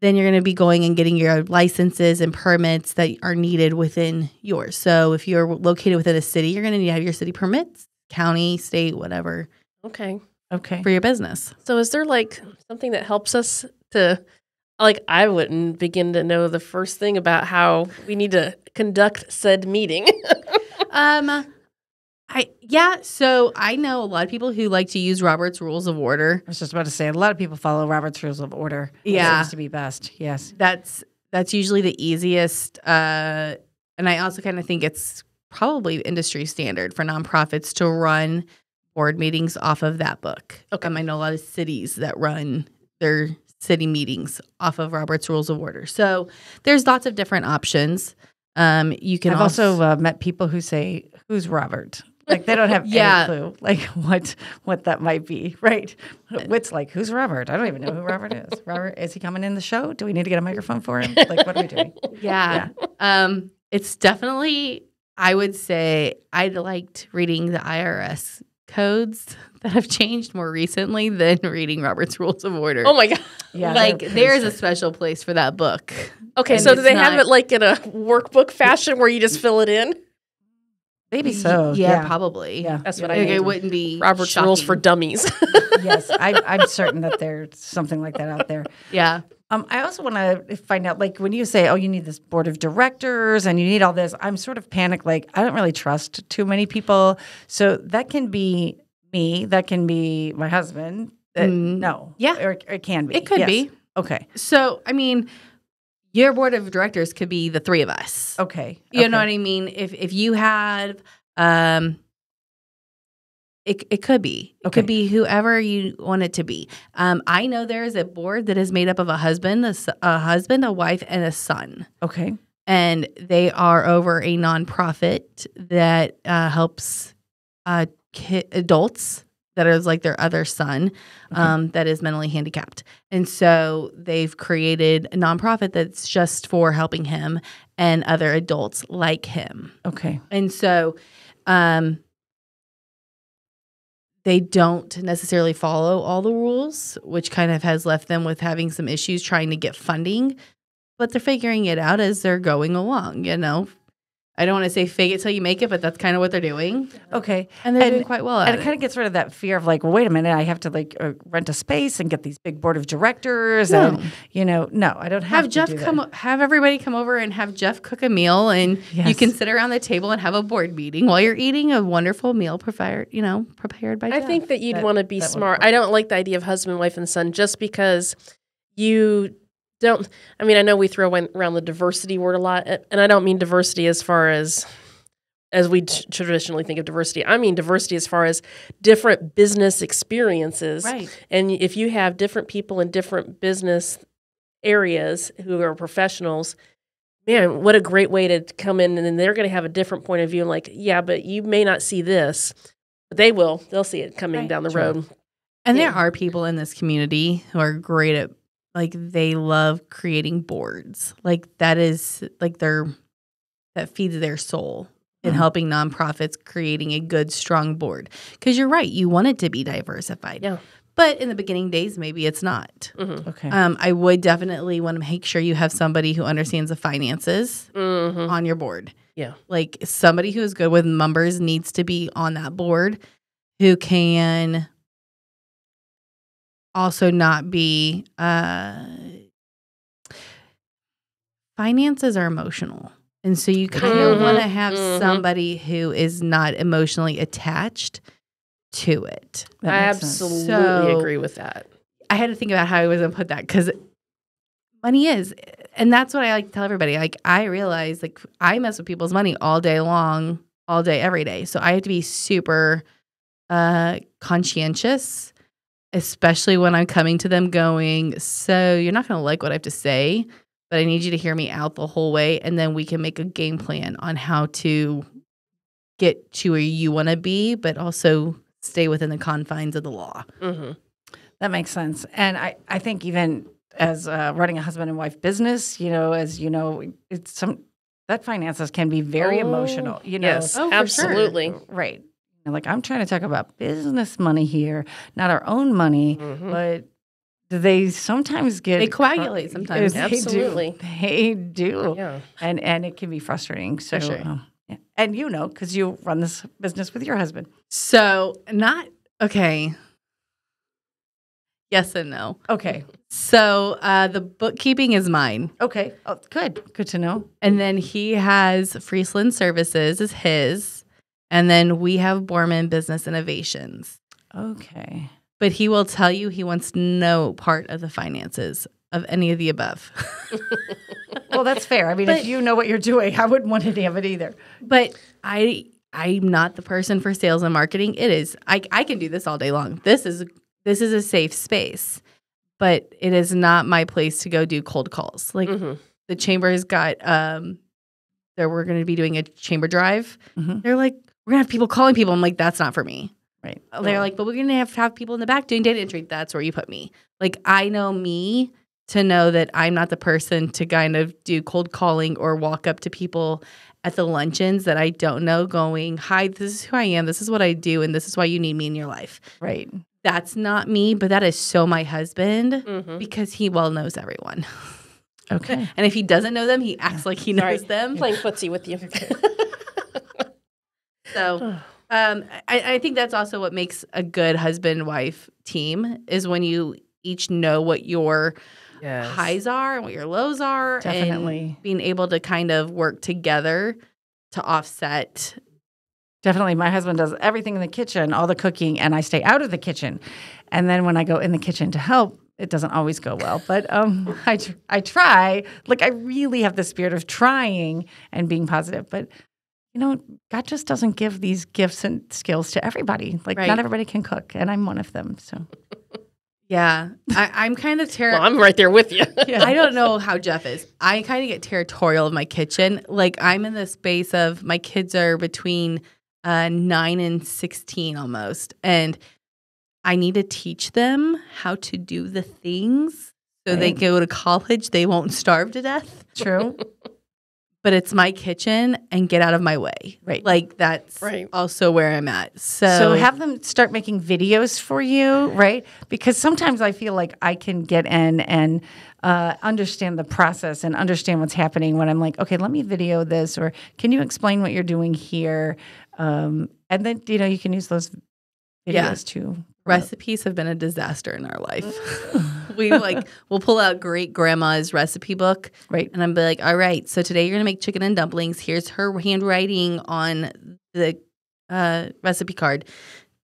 Then you're going to be going and getting your licenses and permits that are needed within yours. So if you're located within a city, you're going to need to have your city permits, county, state, whatever. Okay. Okay. For your business. So is there like something that helps us to, like, I wouldn't begin to know the first thing about how we need to conduct said meeting. um. I, yeah, so I know a lot of people who like to use Robert's Rules of Order. I was just about to say, a lot of people follow Robert's Rules of Order. Yeah. It seems to be best, yes. That's that's usually the easiest. Uh, and I also kind of think it's probably industry standard for nonprofits to run board meetings off of that book. Okay. Um, I know a lot of cities that run their city meetings off of Robert's Rules of Order. So there's lots of different options. Um, you can I've also, also uh, met people who say, "Who's Robert?" Like they don't have yeah. any clue, like what what that might be, right? It's like, who's Robert? I don't even know who Robert is. Robert, is he coming in the show? Do we need to get a microphone for him? Like, what are we doing? Yeah, yeah. Um, it's definitely. I would say I liked reading the I R S codes that have changed more recently than reading Robert's Rules of Order. Oh my god! Yeah, like there is a special place for that book. Okay, and so do they not... have it like in a workbook fashion where you just fill it in? Maybe so. Yeah, yeah. probably. Yeah. That's what yeah. I mean. It wouldn't be Robert's shocking. Rules for Dummies. Yes, I, I'm certain that there's something like that out there. Yeah. Um, I also want to find out, like, when you say, oh, you need this board of directors and you need all this, I'm sort of panicked, like, I don't really trust too many people. So that can be me. That can be my husband. Uh, mm. No. Yeah. Or, or it can be. It could yes. be. Okay. So, I mean – your board of directors could be the three of us. Okay. You okay. know what I mean? If if you had, um, it it could be. It okay. could be whoever you want it to be. Um, I know there is a board that is made up of a husband, a, a husband, a wife, and a son. Okay. And they are over a nonprofit that uh, helps uh, ki adults that is like their other son um, okay. that is mentally handicapped. And so they've created a nonprofit that's just for helping him and other adults like him. Okay. And so um, they don't necessarily follow all the rules, which kind of has left them with having some issues trying to get funding, but they're figuring it out as they're going along, you know. I don't want to say fake it till you make it, but that's kind of what they're doing. Okay. And they're and, doing quite well at it. And it, it kind of gets rid of that fear of like, well, wait a minute, I have to like uh, rent a space and get these big board of directors. No. And, you know, no, I don't have, have to Jeff do that. Come, have everybody come over and have Jeff cook a meal. And yes. you can sit around the table and have a board meeting while you're eating a wonderful meal prepared, you know, prepared by Jeff. I think that you'd that, want to be smart. I don't like the idea of husband, wife, and son just because you – Don't I mean I know we throw around the diversity word a lot, and I don't mean diversity as far as as we t traditionally think of diversity. I mean diversity as far as different business experiences. Right. And if you have different people in different business areas who are professionals, man, what a great way to come in, and then they're going to have a different point of view. Like, yeah, but you may not see this, but they will. They'll see it coming right. down the road. And yeah. there are people in this community who are great at. Like they love creating boards. Like that is like their that feeds their soul in mm-hmm. helping nonprofits creating a good, strong board. Because you're right, you want it to be diversified. Yeah. But in the beginning days, maybe it's not. Mm-hmm. Okay. Um, I would definitely want to make sure you have somebody who understands the finances mm-hmm. on your board. Yeah. Like somebody who is good with numbers needs to be on that board, who can. Also not be uh, – finances are emotional. And so you kind of mm-hmm, want to have mm-hmm. somebody who is not emotionally attached to it. I absolutely so agree with that. I had to think about how I was going to put that because money is – and that's what I like to tell everybody. Like I realize like I mess with people's money all day long, all day, every day. So I have to be super uh, conscientious. Especially when I'm coming to them going, so you're not going to like what I have to say, but I need you to hear me out the whole way, and then we can make a game plan on how to get to where you want to be, but also stay within the confines of the law. Mm-hmm. That makes sense. And I, I think even as uh, running a husband and wife business, you know, as you know, it's some that finances can be very oh, emotional. You know, yes, oh, absolutely. Sure. Right. Like, I'm trying to talk about business money here, not our own money, mm-hmm. but they sometimes get... They coagulate sometimes. They Absolutely. Do. They do. Yeah. And and it can be frustrating. So, sure. um, yeah. And you know, because you run this business with your husband. So not... Okay. Yes and no. Okay. So uh, the bookkeeping is mine. Okay. Oh, good. Good to know. And then he has Friesland Services is his. And then we have Borman Business Innovations. Okay. But he will tell you he wants no part of the finances of any of the above. Well, that's fair. I mean, but, if you know what you're doing, I wouldn't want any of it either. But I, I'm not the person for sales and marketing. It is. I, I can do this all day long. This is, this is a safe space. But it is not my place to go do cold calls. Like mm-hmm. the chamber's got um, – that we're going to be doing a chamber drive. Mm-hmm. They're like, we're going to have people calling people. I'm like, that's not for me. Right. They're yeah. like, but we're going to have to have people in the back doing data entry. That's where you put me. Like, I know me to know that I'm not the person to kind of do cold calling or walk up to people at the luncheons that I don't know going, hi, this is who I am. This is what I do. And this is why you need me in your life. Right. That's not me, but that is so my husband mm-hmm. because he well knows everyone. Okay. And if he doesn't know them, he acts like he knows Sorry. them. Playing footsie with you. So um, I, I think that's also what makes a good husband-wife team is when you each know what your yes. highs are and what your lows are. Definitely. And being able to kind of work together to offset. Definitely. My husband does everything in the kitchen, all the cooking, and I stay out of the kitchen. And then when I go in the kitchen to help, it doesn't always go well, but um, I tr- I try. Like, I really have the spirit of trying and being positive. But, you know, God just doesn't give these gifts and skills to everybody. Like, right. not everybody can cook, and I'm one of them. So, yeah. I, I'm kind of terrible. Well, I'm right there with you. Yeah. I don't know how Jeff is. I kind of get territorial of my kitchen. Like, I'm in the space of my kids are between uh, nine and sixteen almost, and I need to teach them how to do the things so right. they go to college. They won't starve to death. True. But it's my kitchen and get out of my way. Right. Like that's right. also where I'm at. So, so have them start making videos for you, right? Because sometimes I feel like I can get in and uh, understand the process and understand what's happening when I'm like, okay, let me video this, or can you explain what you're doing here? Um, and then, you know, you can use those videos yeah. too. Recipes have been a disaster in our life. we like we'll pull out great grandma's recipe book, right? And I'm be like, all right, so today you're gonna make chicken and dumplings. Here's her handwriting on the uh, recipe card.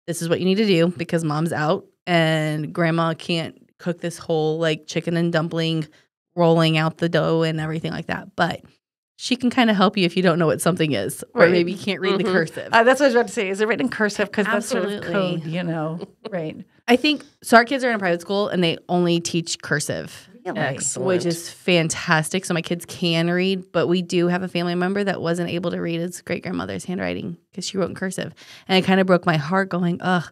This is what you need to do because mom's out and grandma can't cook this whole like chicken and dumpling, rolling out the dough and everything like that. But she can kind of help you if you don't know what something is, right. or maybe you can't read mm-hmm. the cursive. Uh, that's what I was about to say. Is it written in cursive? Because that's sort of code, you know. Right. I think so. Our kids are in a private school, and they only teach cursive, really? Excellent. Which is fantastic. So my kids can read, but we do have a family member that wasn't able to read his great grandmother's handwriting because she wrote in cursive, and it kind of broke my heart. Going, ugh,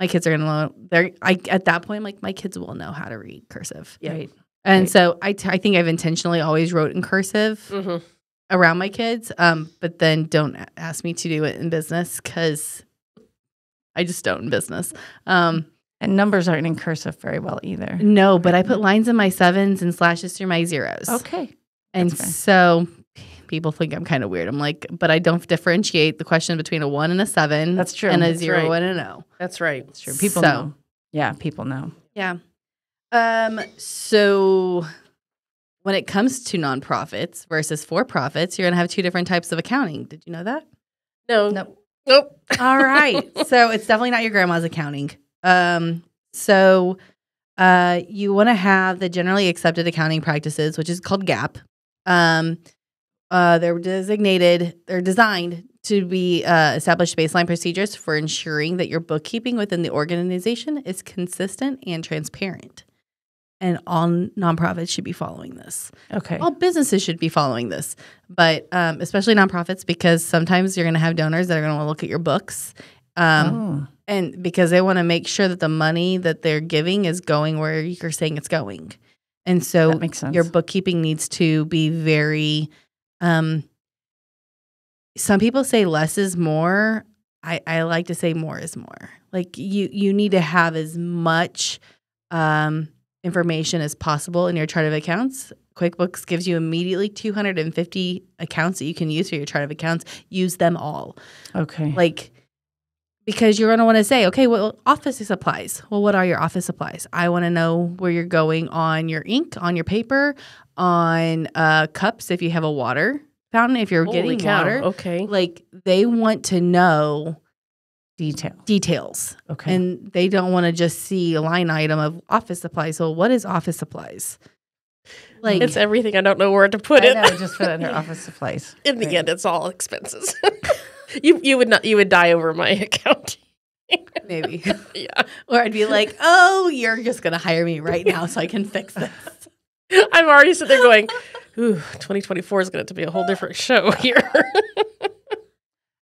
my kids are gonna. They're. I at that point, I'm like, my kids will know how to read cursive, yeah. right? And right. so I, t- I think I've intentionally always wrote in cursive. Mm-hmm. Around my kids, um, but then don't ask me to do it in business because I just don't in business. Um, and numbers aren't in cursive very well either. No, but I put lines in my sevens and slashes through my zeros. Okay. And so people think I'm kind of weird. I'm like, but I don't differentiate the question between a one and a seven. That's true. And a That's zero right. and an O. That's right. That's true. People so, know. Yeah, people know. Yeah. Um. So... When it comes to nonprofits versus for-profits, you're going to have two different types of accounting. Did you know that? No. Nope. Nope. All right. So it's definitely not your grandma's accounting. Um, so uh, you want to have the generally accepted accounting practices, which is called GAAP. Um, uh, they're designated, they're designed to be uh, established baseline procedures for ensuring that your bookkeeping within the organization is consistent and transparent. And all nonprofits should be following this. Okay. All businesses should be following this, but um, especially nonprofits, because sometimes you're going to have donors that are going to want to look at your books, um, oh. and because they want to make sure that the money that they're giving is going where you're saying it's going. And so that makes sense. Your bookkeeping needs to be very. Um, some people say less is more. I, I like to say more is more. Like you, you need to have as much. Um, information as possible in your chart of accounts. QuickBooks gives you immediately two hundred fifty accounts that you can use for your chart of accounts. Use them all. Okay. Like, because you're going to want to say, okay, well, office supplies. Well, what are your office supplies? I want to know where you're going on your ink, on your paper, on uh, cups if you have a water fountain, if you're Holy getting cow. water. Okay. Like, they want to know Detail. Details. Okay. And they don't want to just see a line item of office supplies. So what is office supplies? Like it's everything. I don't know where to put I it. I just put it under office supplies. In right. the end, it's all expenses. you you would not you would die over my accounting. Maybe. Yeah. Or I'd be like, oh, you're just gonna hire me right now so I can fix this. I'm already sitting there going, Ooh, twenty twenty-four is going to be a whole different show here.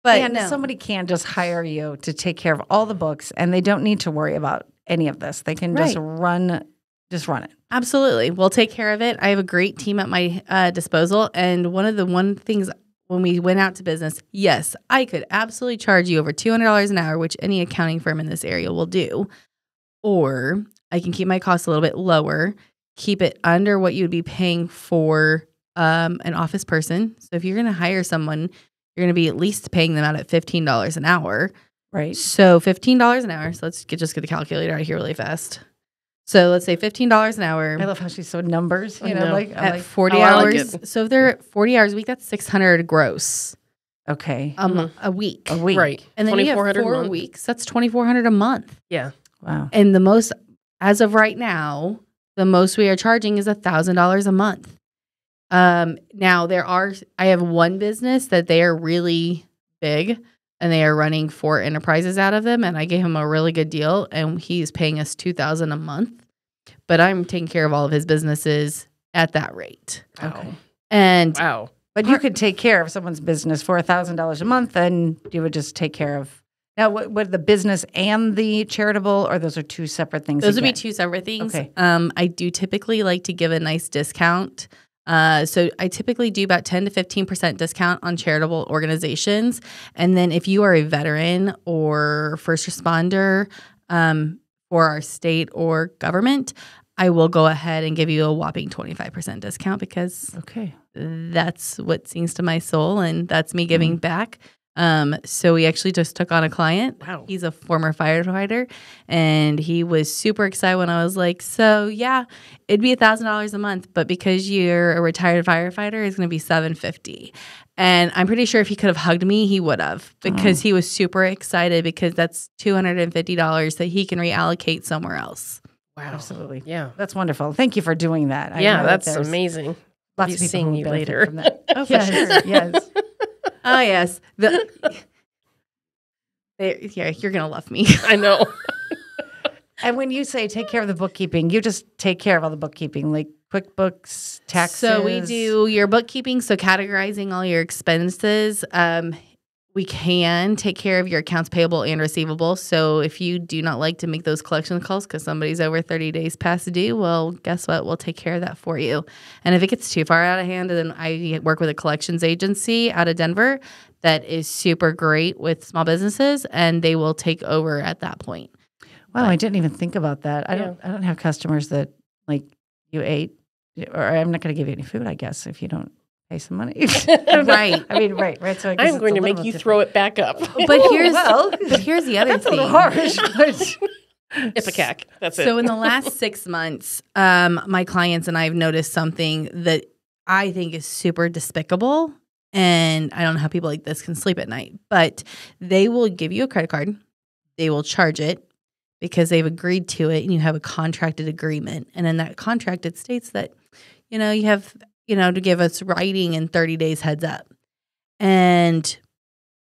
But yeah, no. Somebody can just hire you to take care of all the books, and they don't need to worry about any of this. They can right. just run just run it. Absolutely. We'll take care of it. I have a great team at my uh, disposal, and one of the one things when we went out to business, yes, I could absolutely charge you over two hundred dollars an hour, which any accounting firm in this area will do, or I can keep my costs a little bit lower, keep it under what you would be paying for um, an office person. So if you're going to hire someone, you're going to be at least paying them out at fifteen dollars an hour. Right. So fifteen dollars an hour. So let's get, just get the calculator out here really fast. So let's say fifteen dollars an hour. I love how she's so numbers. You know, know. Like, at like, forty hours. Like so if they're forty hours a week, that's six hundred gross. Okay. Um, mm-hmm. A week. A week. Right. And then you have four weeks. That's twenty-four hundred a month. Yeah. Wow. And the most, as of right now, the most we are charging is one thousand dollars a month. Um, now there are, I have one business that they are really big and they are running four enterprises out of them. And I gave him a really good deal and he's paying us two thousand dollars a month, but I'm taking care of all of his businesses at that rate. Okay. And wow. But you could take care of someone's business for one thousand dollars a month and you would just take care of. Now, what, what the business and the charitable, or those are two separate things? Those again? would be two separate things. Okay. Um, I do typically like to give a nice discount. Uh, so I typically do about ten to fifteen percent discount on charitable organizations. And then if you are a veteran or first responder um, for our state or government, I will go ahead and give you a whopping twenty-five percent discount because okay. that's what sings to my soul and that's me giving mm. back. Um, so we actually just took on a client. Wow. He's a former firefighter and he was super excited when I was like, so yeah, it'd be a thousand dollars a month, but because you're a retired firefighter, it's going to be seven fifty. And I'm pretty sure if he could have hugged me, he would have because oh. he was super excited because that's two hundred fifty dollars that he can reallocate somewhere else. Wow. Absolutely. Yeah. That's wonderful. Thank you for doing that. I yeah. That's that amazing. Lots of people seeing you later. From that. Oh, for yes. sure. Yes. Oh, yes. The, they, yeah, you're going to love me. I know. And when you say take care of the bookkeeping, you just take care of all the bookkeeping, like QuickBooks, taxes. So we do your bookkeeping, so categorizing all your expenses. Um, we can take care of your accounts payable and receivable. So if you do not like to make those collection calls because somebody's over thirty days past due, well, guess what? We'll take care of that for you. And if it gets too far out of hand, then I work with a collections agency out of Denver that is super great with small businesses, and they will take over at that point. Wow, but, I didn't even think about that. I yeah. don't. I don't have customers that like you ate, or I'm not going to give you any food, I guess, if you don't. Pay some money. Right. I mean, right, right. So I guess I'm going to make you different. Throw it back up. But here's well, but here's the other that's thing. That's a little harsh. But it's a cack. That's it. So in the last six months, um, my clients and I have noticed something that I think is super despicable. And I don't know how people like this can sleep at night. But they will give you a credit card. They will charge it because they've agreed to it. And you have a contracted agreement. And in that contract, it states that, you know, you have – you know, to give us writing and thirty days heads up. And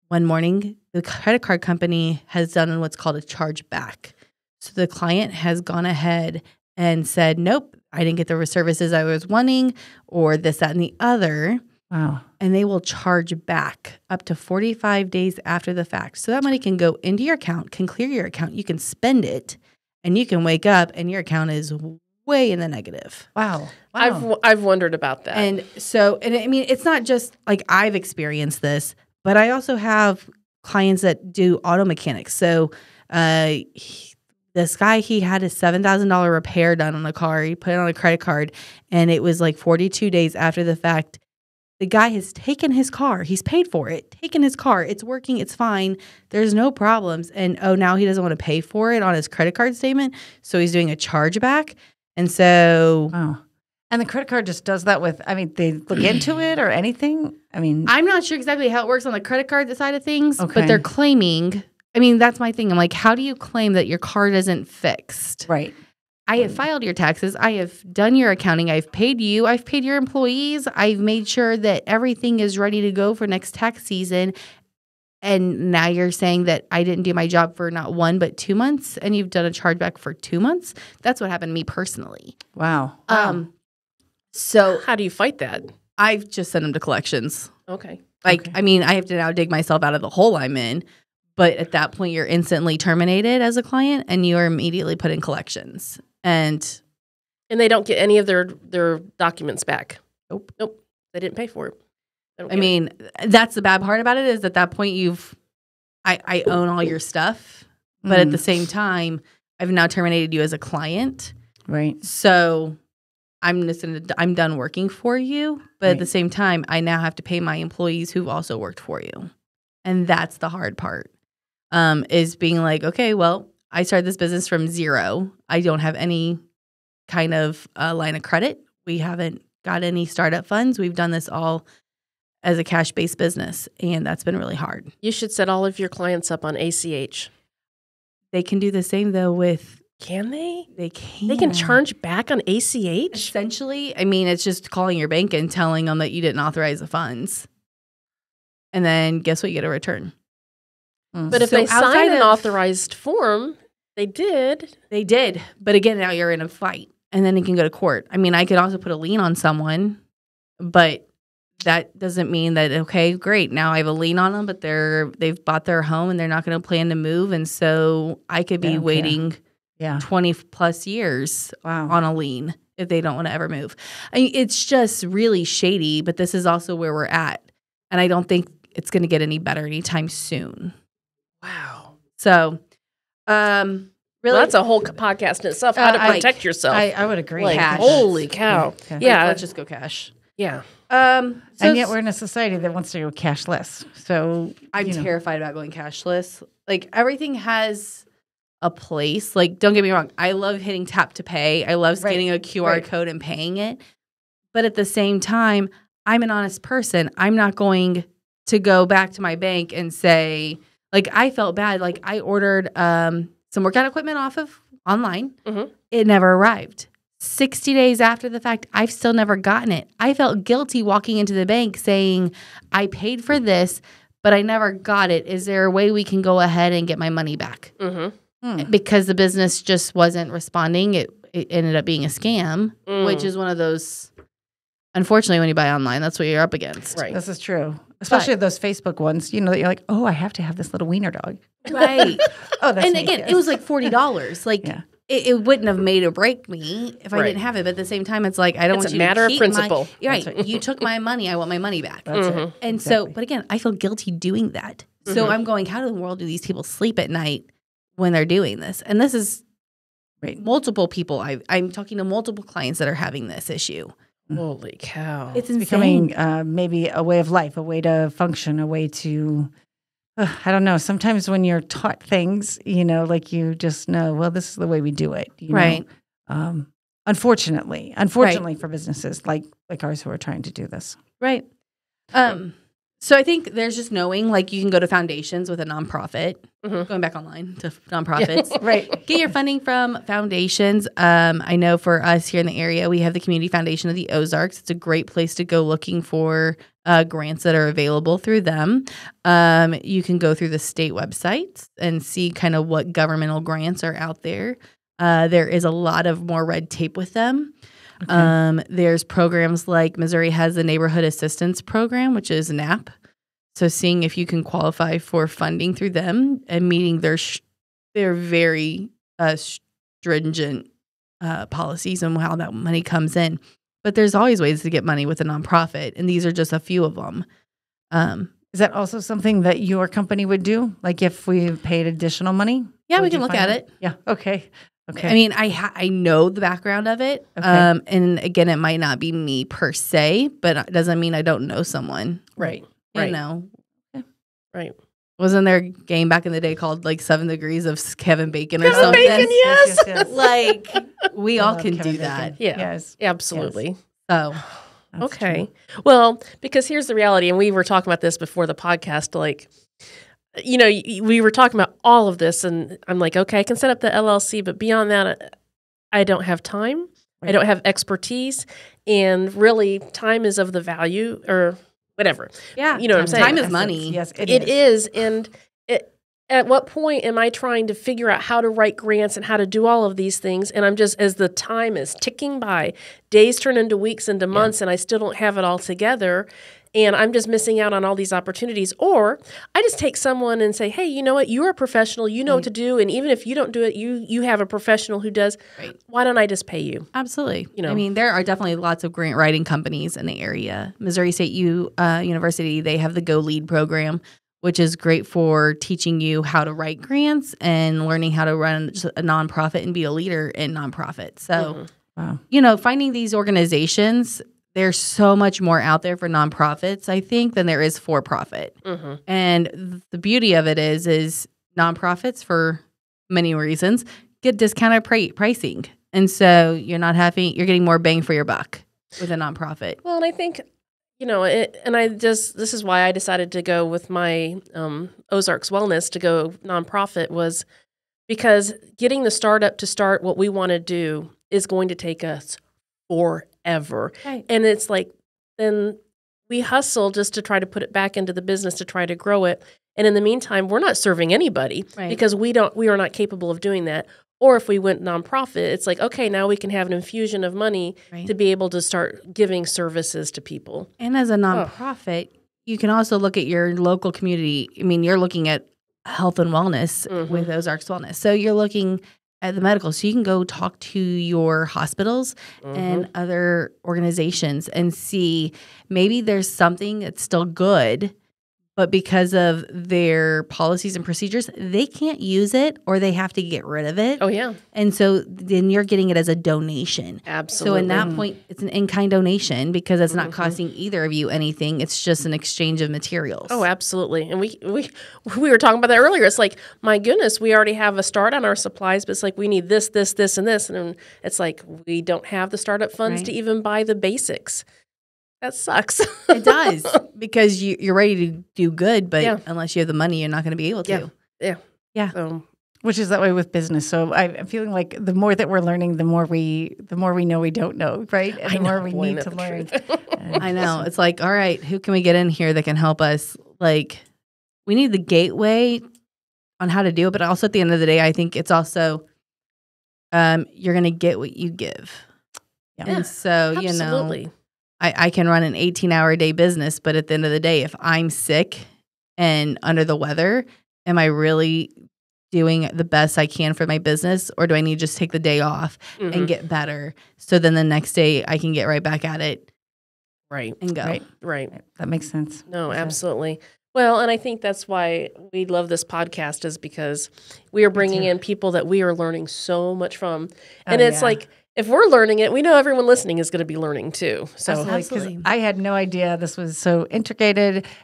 one morning, the credit card company has done what's called a charge back. So the client has gone ahead and said, nope, I didn't get the services I was wanting or this, that, and the other. Wow. And they will charge back up to forty-five days after the fact. So that money can go into your account, can clear your account, you can spend it, and you can wake up and your account is way in the negative. Wow. wow. I've I've wondered about that. And so, and I mean, it's not just like I've experienced this, but I also have clients that do auto mechanics. So uh, he, this guy, he had a seven thousand dollars repair done on a car. He put it on a credit card and it was like forty-two days after the fact. The guy has taken his car. He's paid for it, taken his car. It's working. It's fine. There's no problems. And oh, now he doesn't want to pay for it on his credit card statement. So he's doing a chargeback. And so, oh. and the credit card just does that with, I mean, they look into it or anything? I mean, I'm not sure exactly how it works on the credit card side of things, okay. but they're claiming, I mean, that's my thing. I'm like, how do you claim that your card isn't fixed? Right. I have filed your taxes. I have done your accounting. I've paid you. I've paid your employees. I've made sure that everything is ready to go for next tax season. And now you're saying that I didn't do my job for not one but two months, and you've done a chargeback for two months. That's what happened to me personally. Wow. wow. Um, So how do you fight that? I've just sent them to collections. Okay. Like, okay. I mean, I have to now dig myself out of the hole I'm in. But at that point, you're instantly terminated as a client, and you are immediately put in collections. And and they don't get any of their, their documents back. Nope. Nope. They didn't pay for it. I mean, it. that's the bad part about it is at that point, you've I, I own all your stuff. But mm. at the same time, I've now terminated you as a client. Right. So I'm listening to, I'm done working for you. But right. at the same time, I now have to pay my employees who've also worked for you. And that's the hard part. Um, is being like, okay, well, I started this business from zero. I don't have any kind of uh, line of credit. We haven't got any startup funds. We've done this all as a cash-based business, and that's been really hard. You should set all of your clients up on A C H. They can do the same, though, with... Can they? They can. They can charge back on A C H? Essentially. I mean, it's just calling your bank and telling them that you didn't authorize the funds. And then guess what? You get a return. But if so they sign of, an authorized form, they did. They did. But again, now you're in a fight. And then it can go to court. I mean, I could also put a lien on someone, but that doesn't mean that, okay, great, now I have a lien on them, but they're, they've bought their home and they're not going to plan to move. And so I could be waiting yeah. twenty plus years wow. on a lien if they don't want to ever move. I mean, it's just really shady, but this is also where we're at. And I don't think it's going to get any better anytime soon. Wow. So, um, really, well, that's a whole podcast in itself. How uh, to protect I, yourself. I, I would agree. Like, cash. Holy cow. Okay. Yeah. Like, let's just go cash. Yeah. Um, so and yet we're in a society that wants to go cashless. So I'm you know. terrified about going cashless. Like, everything has a place. Like, don't get me wrong. I love hitting tap to pay. I love scanning right. a Q R right. code and paying it. But at the same time, I'm an honest person. I'm not going to go back to my bank and say, like, I felt bad. Like, I ordered um, some workout equipment off of online. Mm-hmm. It never arrived. sixty days after the fact, I've still never gotten it. I felt guilty walking into the bank saying, I paid for this, but I never got it. Is there a way we can go ahead and get my money back? Mm-hmm. Mm. Because the business just wasn't responding. It, it ended up being a scam, mm. which is one of those, unfortunately, when you buy online, that's what you're up against. Right. This is true. Especially but, those Facebook ones, you know, that you're like, oh, I have to have this little wiener dog. Right. oh, that's And me, again, yes. it was like forty dollars. Like, yeah. it, it wouldn't have made or break me if right. I didn't have it. But at the same time, it's like, I don't it's want you to keep It's a matter of principle. My, right. Right. You took my money. I want my money back. That's mm-hmm. it. And exactly. so, but again, I feel guilty doing that. Mm-hmm. So I'm going, how in the world do these people sleep at night when they're doing this? And this is right. multiple people. I, I'm talking to multiple clients that are having this issue. Holy cow. It's insane. Becoming uh, maybe a way of life, a way to function, a way to, uh, I don't know. Sometimes when you're taught things, you know, like you just know, well, this is the way we do it. You right. know? Um, unfortunately, unfortunately right. for businesses like, like ours who are trying to do this. Right. Um, so I think there's just knowing, like, you can go to foundations with a nonprofit, mm-hmm. going back online to nonprofits. right. Get your funding from foundations. Um, I know for us here in the area, we have the Community Foundation of the Ozarks. It's a great place to go looking for uh, grants that are available through them. Um, you can go through the state websites and see kind of what governmental grants are out there. Uh, there is a lot of more red tape with them. Okay. Um, there's programs like Missouri has the Neighborhood Assistance Program, which is N A P. So seeing if you can qualify for funding through them and meeting their sh their very uh, stringent uh, policies and how that money comes in. But there's always ways to get money with a nonprofit, and these are just a few of them. Um, is that also something that your company would do? Like, if we paid additional money? Yeah, we can look at it. it. Yeah. Okay. Okay. I mean, I ha I know the background of it, okay. um, and again, it might not be me per se, but it doesn't mean I don't know someone, right? You right. know, yeah. right? Wasn't there a game back in the day called like Seven Degrees of Kevin Bacon or Kevin something? Bacon, yes. yes, yes, yes. Like, we all can Kevin do that. Bacon. Yeah, yes, absolutely. Yes. So, that's okay, true. Well, because here's the reality, and we were talking about this before the podcast, like. You know, we were talking about all of this, and I'm like, okay, I can set up the L L C, but beyond that, I don't have time. Right. I don't have expertise, and really, time is of the value or whatever. Yeah, you know what I'm saying. Time is money. Yes, it is. It is, and it, at what point am I trying to figure out how to write grants and how to do all of these things? And I'm just, as the time is ticking by, days turn into weeks into months, yeah. and I still don't have it all together. And I'm just missing out on all these opportunities. Or I just take someone and say, hey, you know what? You're a professional. You know right. what to do. And even if you don't do it, you you have a professional who does. Right. Why don't I just pay you? Absolutely. You know? I mean, there are definitely lots of grant writing companies in the area. Missouri State U, uh, University, they have the Go Lead program, which is great for teaching you how to write grants and learning how to run a nonprofit and be a leader in nonprofit. So, mm-hmm. wow. you know, finding these organizations, there's so much more out there for nonprofits, I think, than there is for profit. Mm-hmm. And the beauty of it is, is nonprofits, for many reasons, get discounted pr- pricing. And so you're not having, you're getting more bang for your buck with a nonprofit. Well, and I think, you know, it, and I just, this is why I decided to go with my um, Ozarks Wellness to go nonprofit, was because getting the startup to start what we want to do is going to take us forever. Right. And it's like, then we hustle just to try to put it back into the business to try to grow it. And in the meantime, we're not serving anybody right. because we don't, we are not capable of doing that. Or if we went nonprofit, it's like, okay, now we can have an infusion of money right. to be able to start giving services to people. And as a nonprofit, oh. you can also look at your local community. I mean, you're looking at health and wellness mm-hmm. with Ozarks Wellness. So you're looking at the medical. So you can go talk to your hospitals mm-hmm. and other organizations and see maybe there's something that's still good, but because of their policies and procedures, they can't use it or they have to get rid of it. Oh, yeah. And so then you're getting it as a donation. Absolutely. So in that point, it's an in-kind donation because it's not mm-hmm. costing either of you anything. It's just an exchange of materials. Oh, absolutely. And we, we, we were talking about that earlier. It's like, my goodness, we already have a start on our supplies, but it's like, we need this, this, this, and this. And it's like, we don't have the startup funds right. to even buy the basics. That sucks. It does, because you, you're ready to do good, but yeah. unless you have the money, you're not going to be able to. Yeah. Yeah. yeah. So. Which is that way with business. So I, I'm feeling like the more that we're learning, the more we the more we know we don't know, right? And I the know, more we boy, need to learn. I know. It's like, all right, who can we get in here that can help us? Like, we need the gateway on how to do it, but also at the end of the day, I think it's also um, you're going to get what you give. Yeah. And so, absolutely. you know. Absolutely. I, I can run an eighteen-hour-a-day business, but at the end of the day, if I'm sick and under the weather, am I really doing the best I can for my business, or do I need to just take the day off mm-hmm. and get better so then the next day I can get right back at it right. and go? Right, right. That makes sense. No, okay. absolutely. Well, and I think that's why we love this podcast, is because we are bringing in people that we are learning so much from. And oh, it's yeah. like, if we're learning it, we know everyone listening is going to be learning too. So absolutely. I had no idea this was so intricate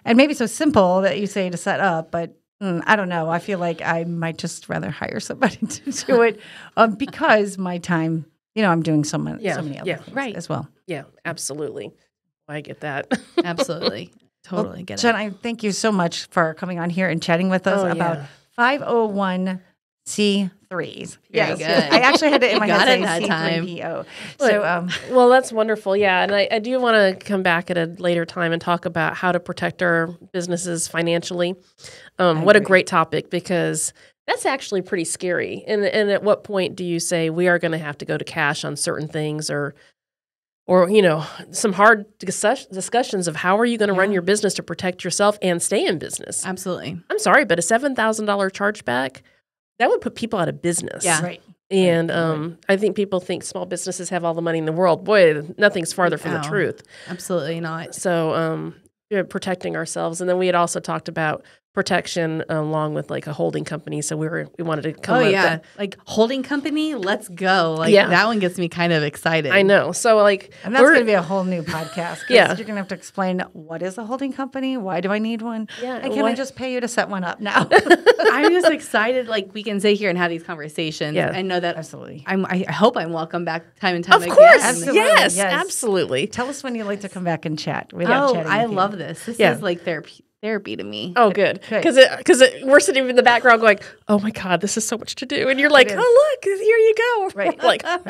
and maybe so simple that you say to set up, but mm, I don't know. I feel like I might just rather hire somebody to do it um, because my time, you know, I'm doing so many, yeah. so many other yeah. things right. as well. Yeah, absolutely. I get that. absolutely. Totally well, get Jen, it. Jen, I thank you so much for coming on here and chatting with us oh, about yeah. five oh one C threes. Yes. Good. I actually had it in my head saying that time. C three P O. So, um, well, that's wonderful. Yeah. And I, I do want to come back at a later time and talk about how to protect our businesses financially. Um, what agree. a great topic, because that's actually pretty scary. And and at what point do you say we are going to have to go to cash on certain things, or, or you know, some hard discuss- discussions of how are you going to yeah. run your business to protect yourself and stay in business? Absolutely. I'm sorry, but a seven thousand dollars chargeback, that would put people out of business. Yeah. Right. And um, I think people think small businesses have all the money in the world. Boy, nothing's farther from no, the truth. Absolutely not. So um, yeah, protecting ourselves. And then we had also talked about protection uh, along with like a holding company. So we were we wanted to come oh, up. Oh, yeah. With, like holding company, let's go. Like yeah. that one gets me kind of excited. I know. So like. And that's going to be a whole new podcast. Yeah. You're going to have to explain, what is a holding company? Why do I need one? Yeah. And can what? I just pay you to set one up now? I'm just excited. Like, we can sit here and have these conversations. Yeah. I know that. Absolutely. I'm, I hope I'm welcome back time and time of again. Of course. Absolutely. Yes, yes. Absolutely. Tell us when you like to come back and chat. We love oh, chatting. I love you. this. This yeah. is like therapy. Therapy to me. Oh, good. Because because we're sitting in the background going, oh, my God, this is so much to do. And you're like, oh, look, here you go. Right. Like, right.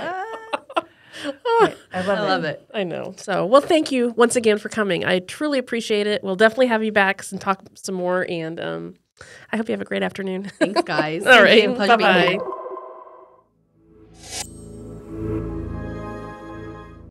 right. I love I it. I love it. I know. So, well, thank you once again for coming. I truly appreciate it. We'll definitely have you back and talk some more. And um, I hope you have a great afternoon. Thanks, guys. All right. Bye-bye.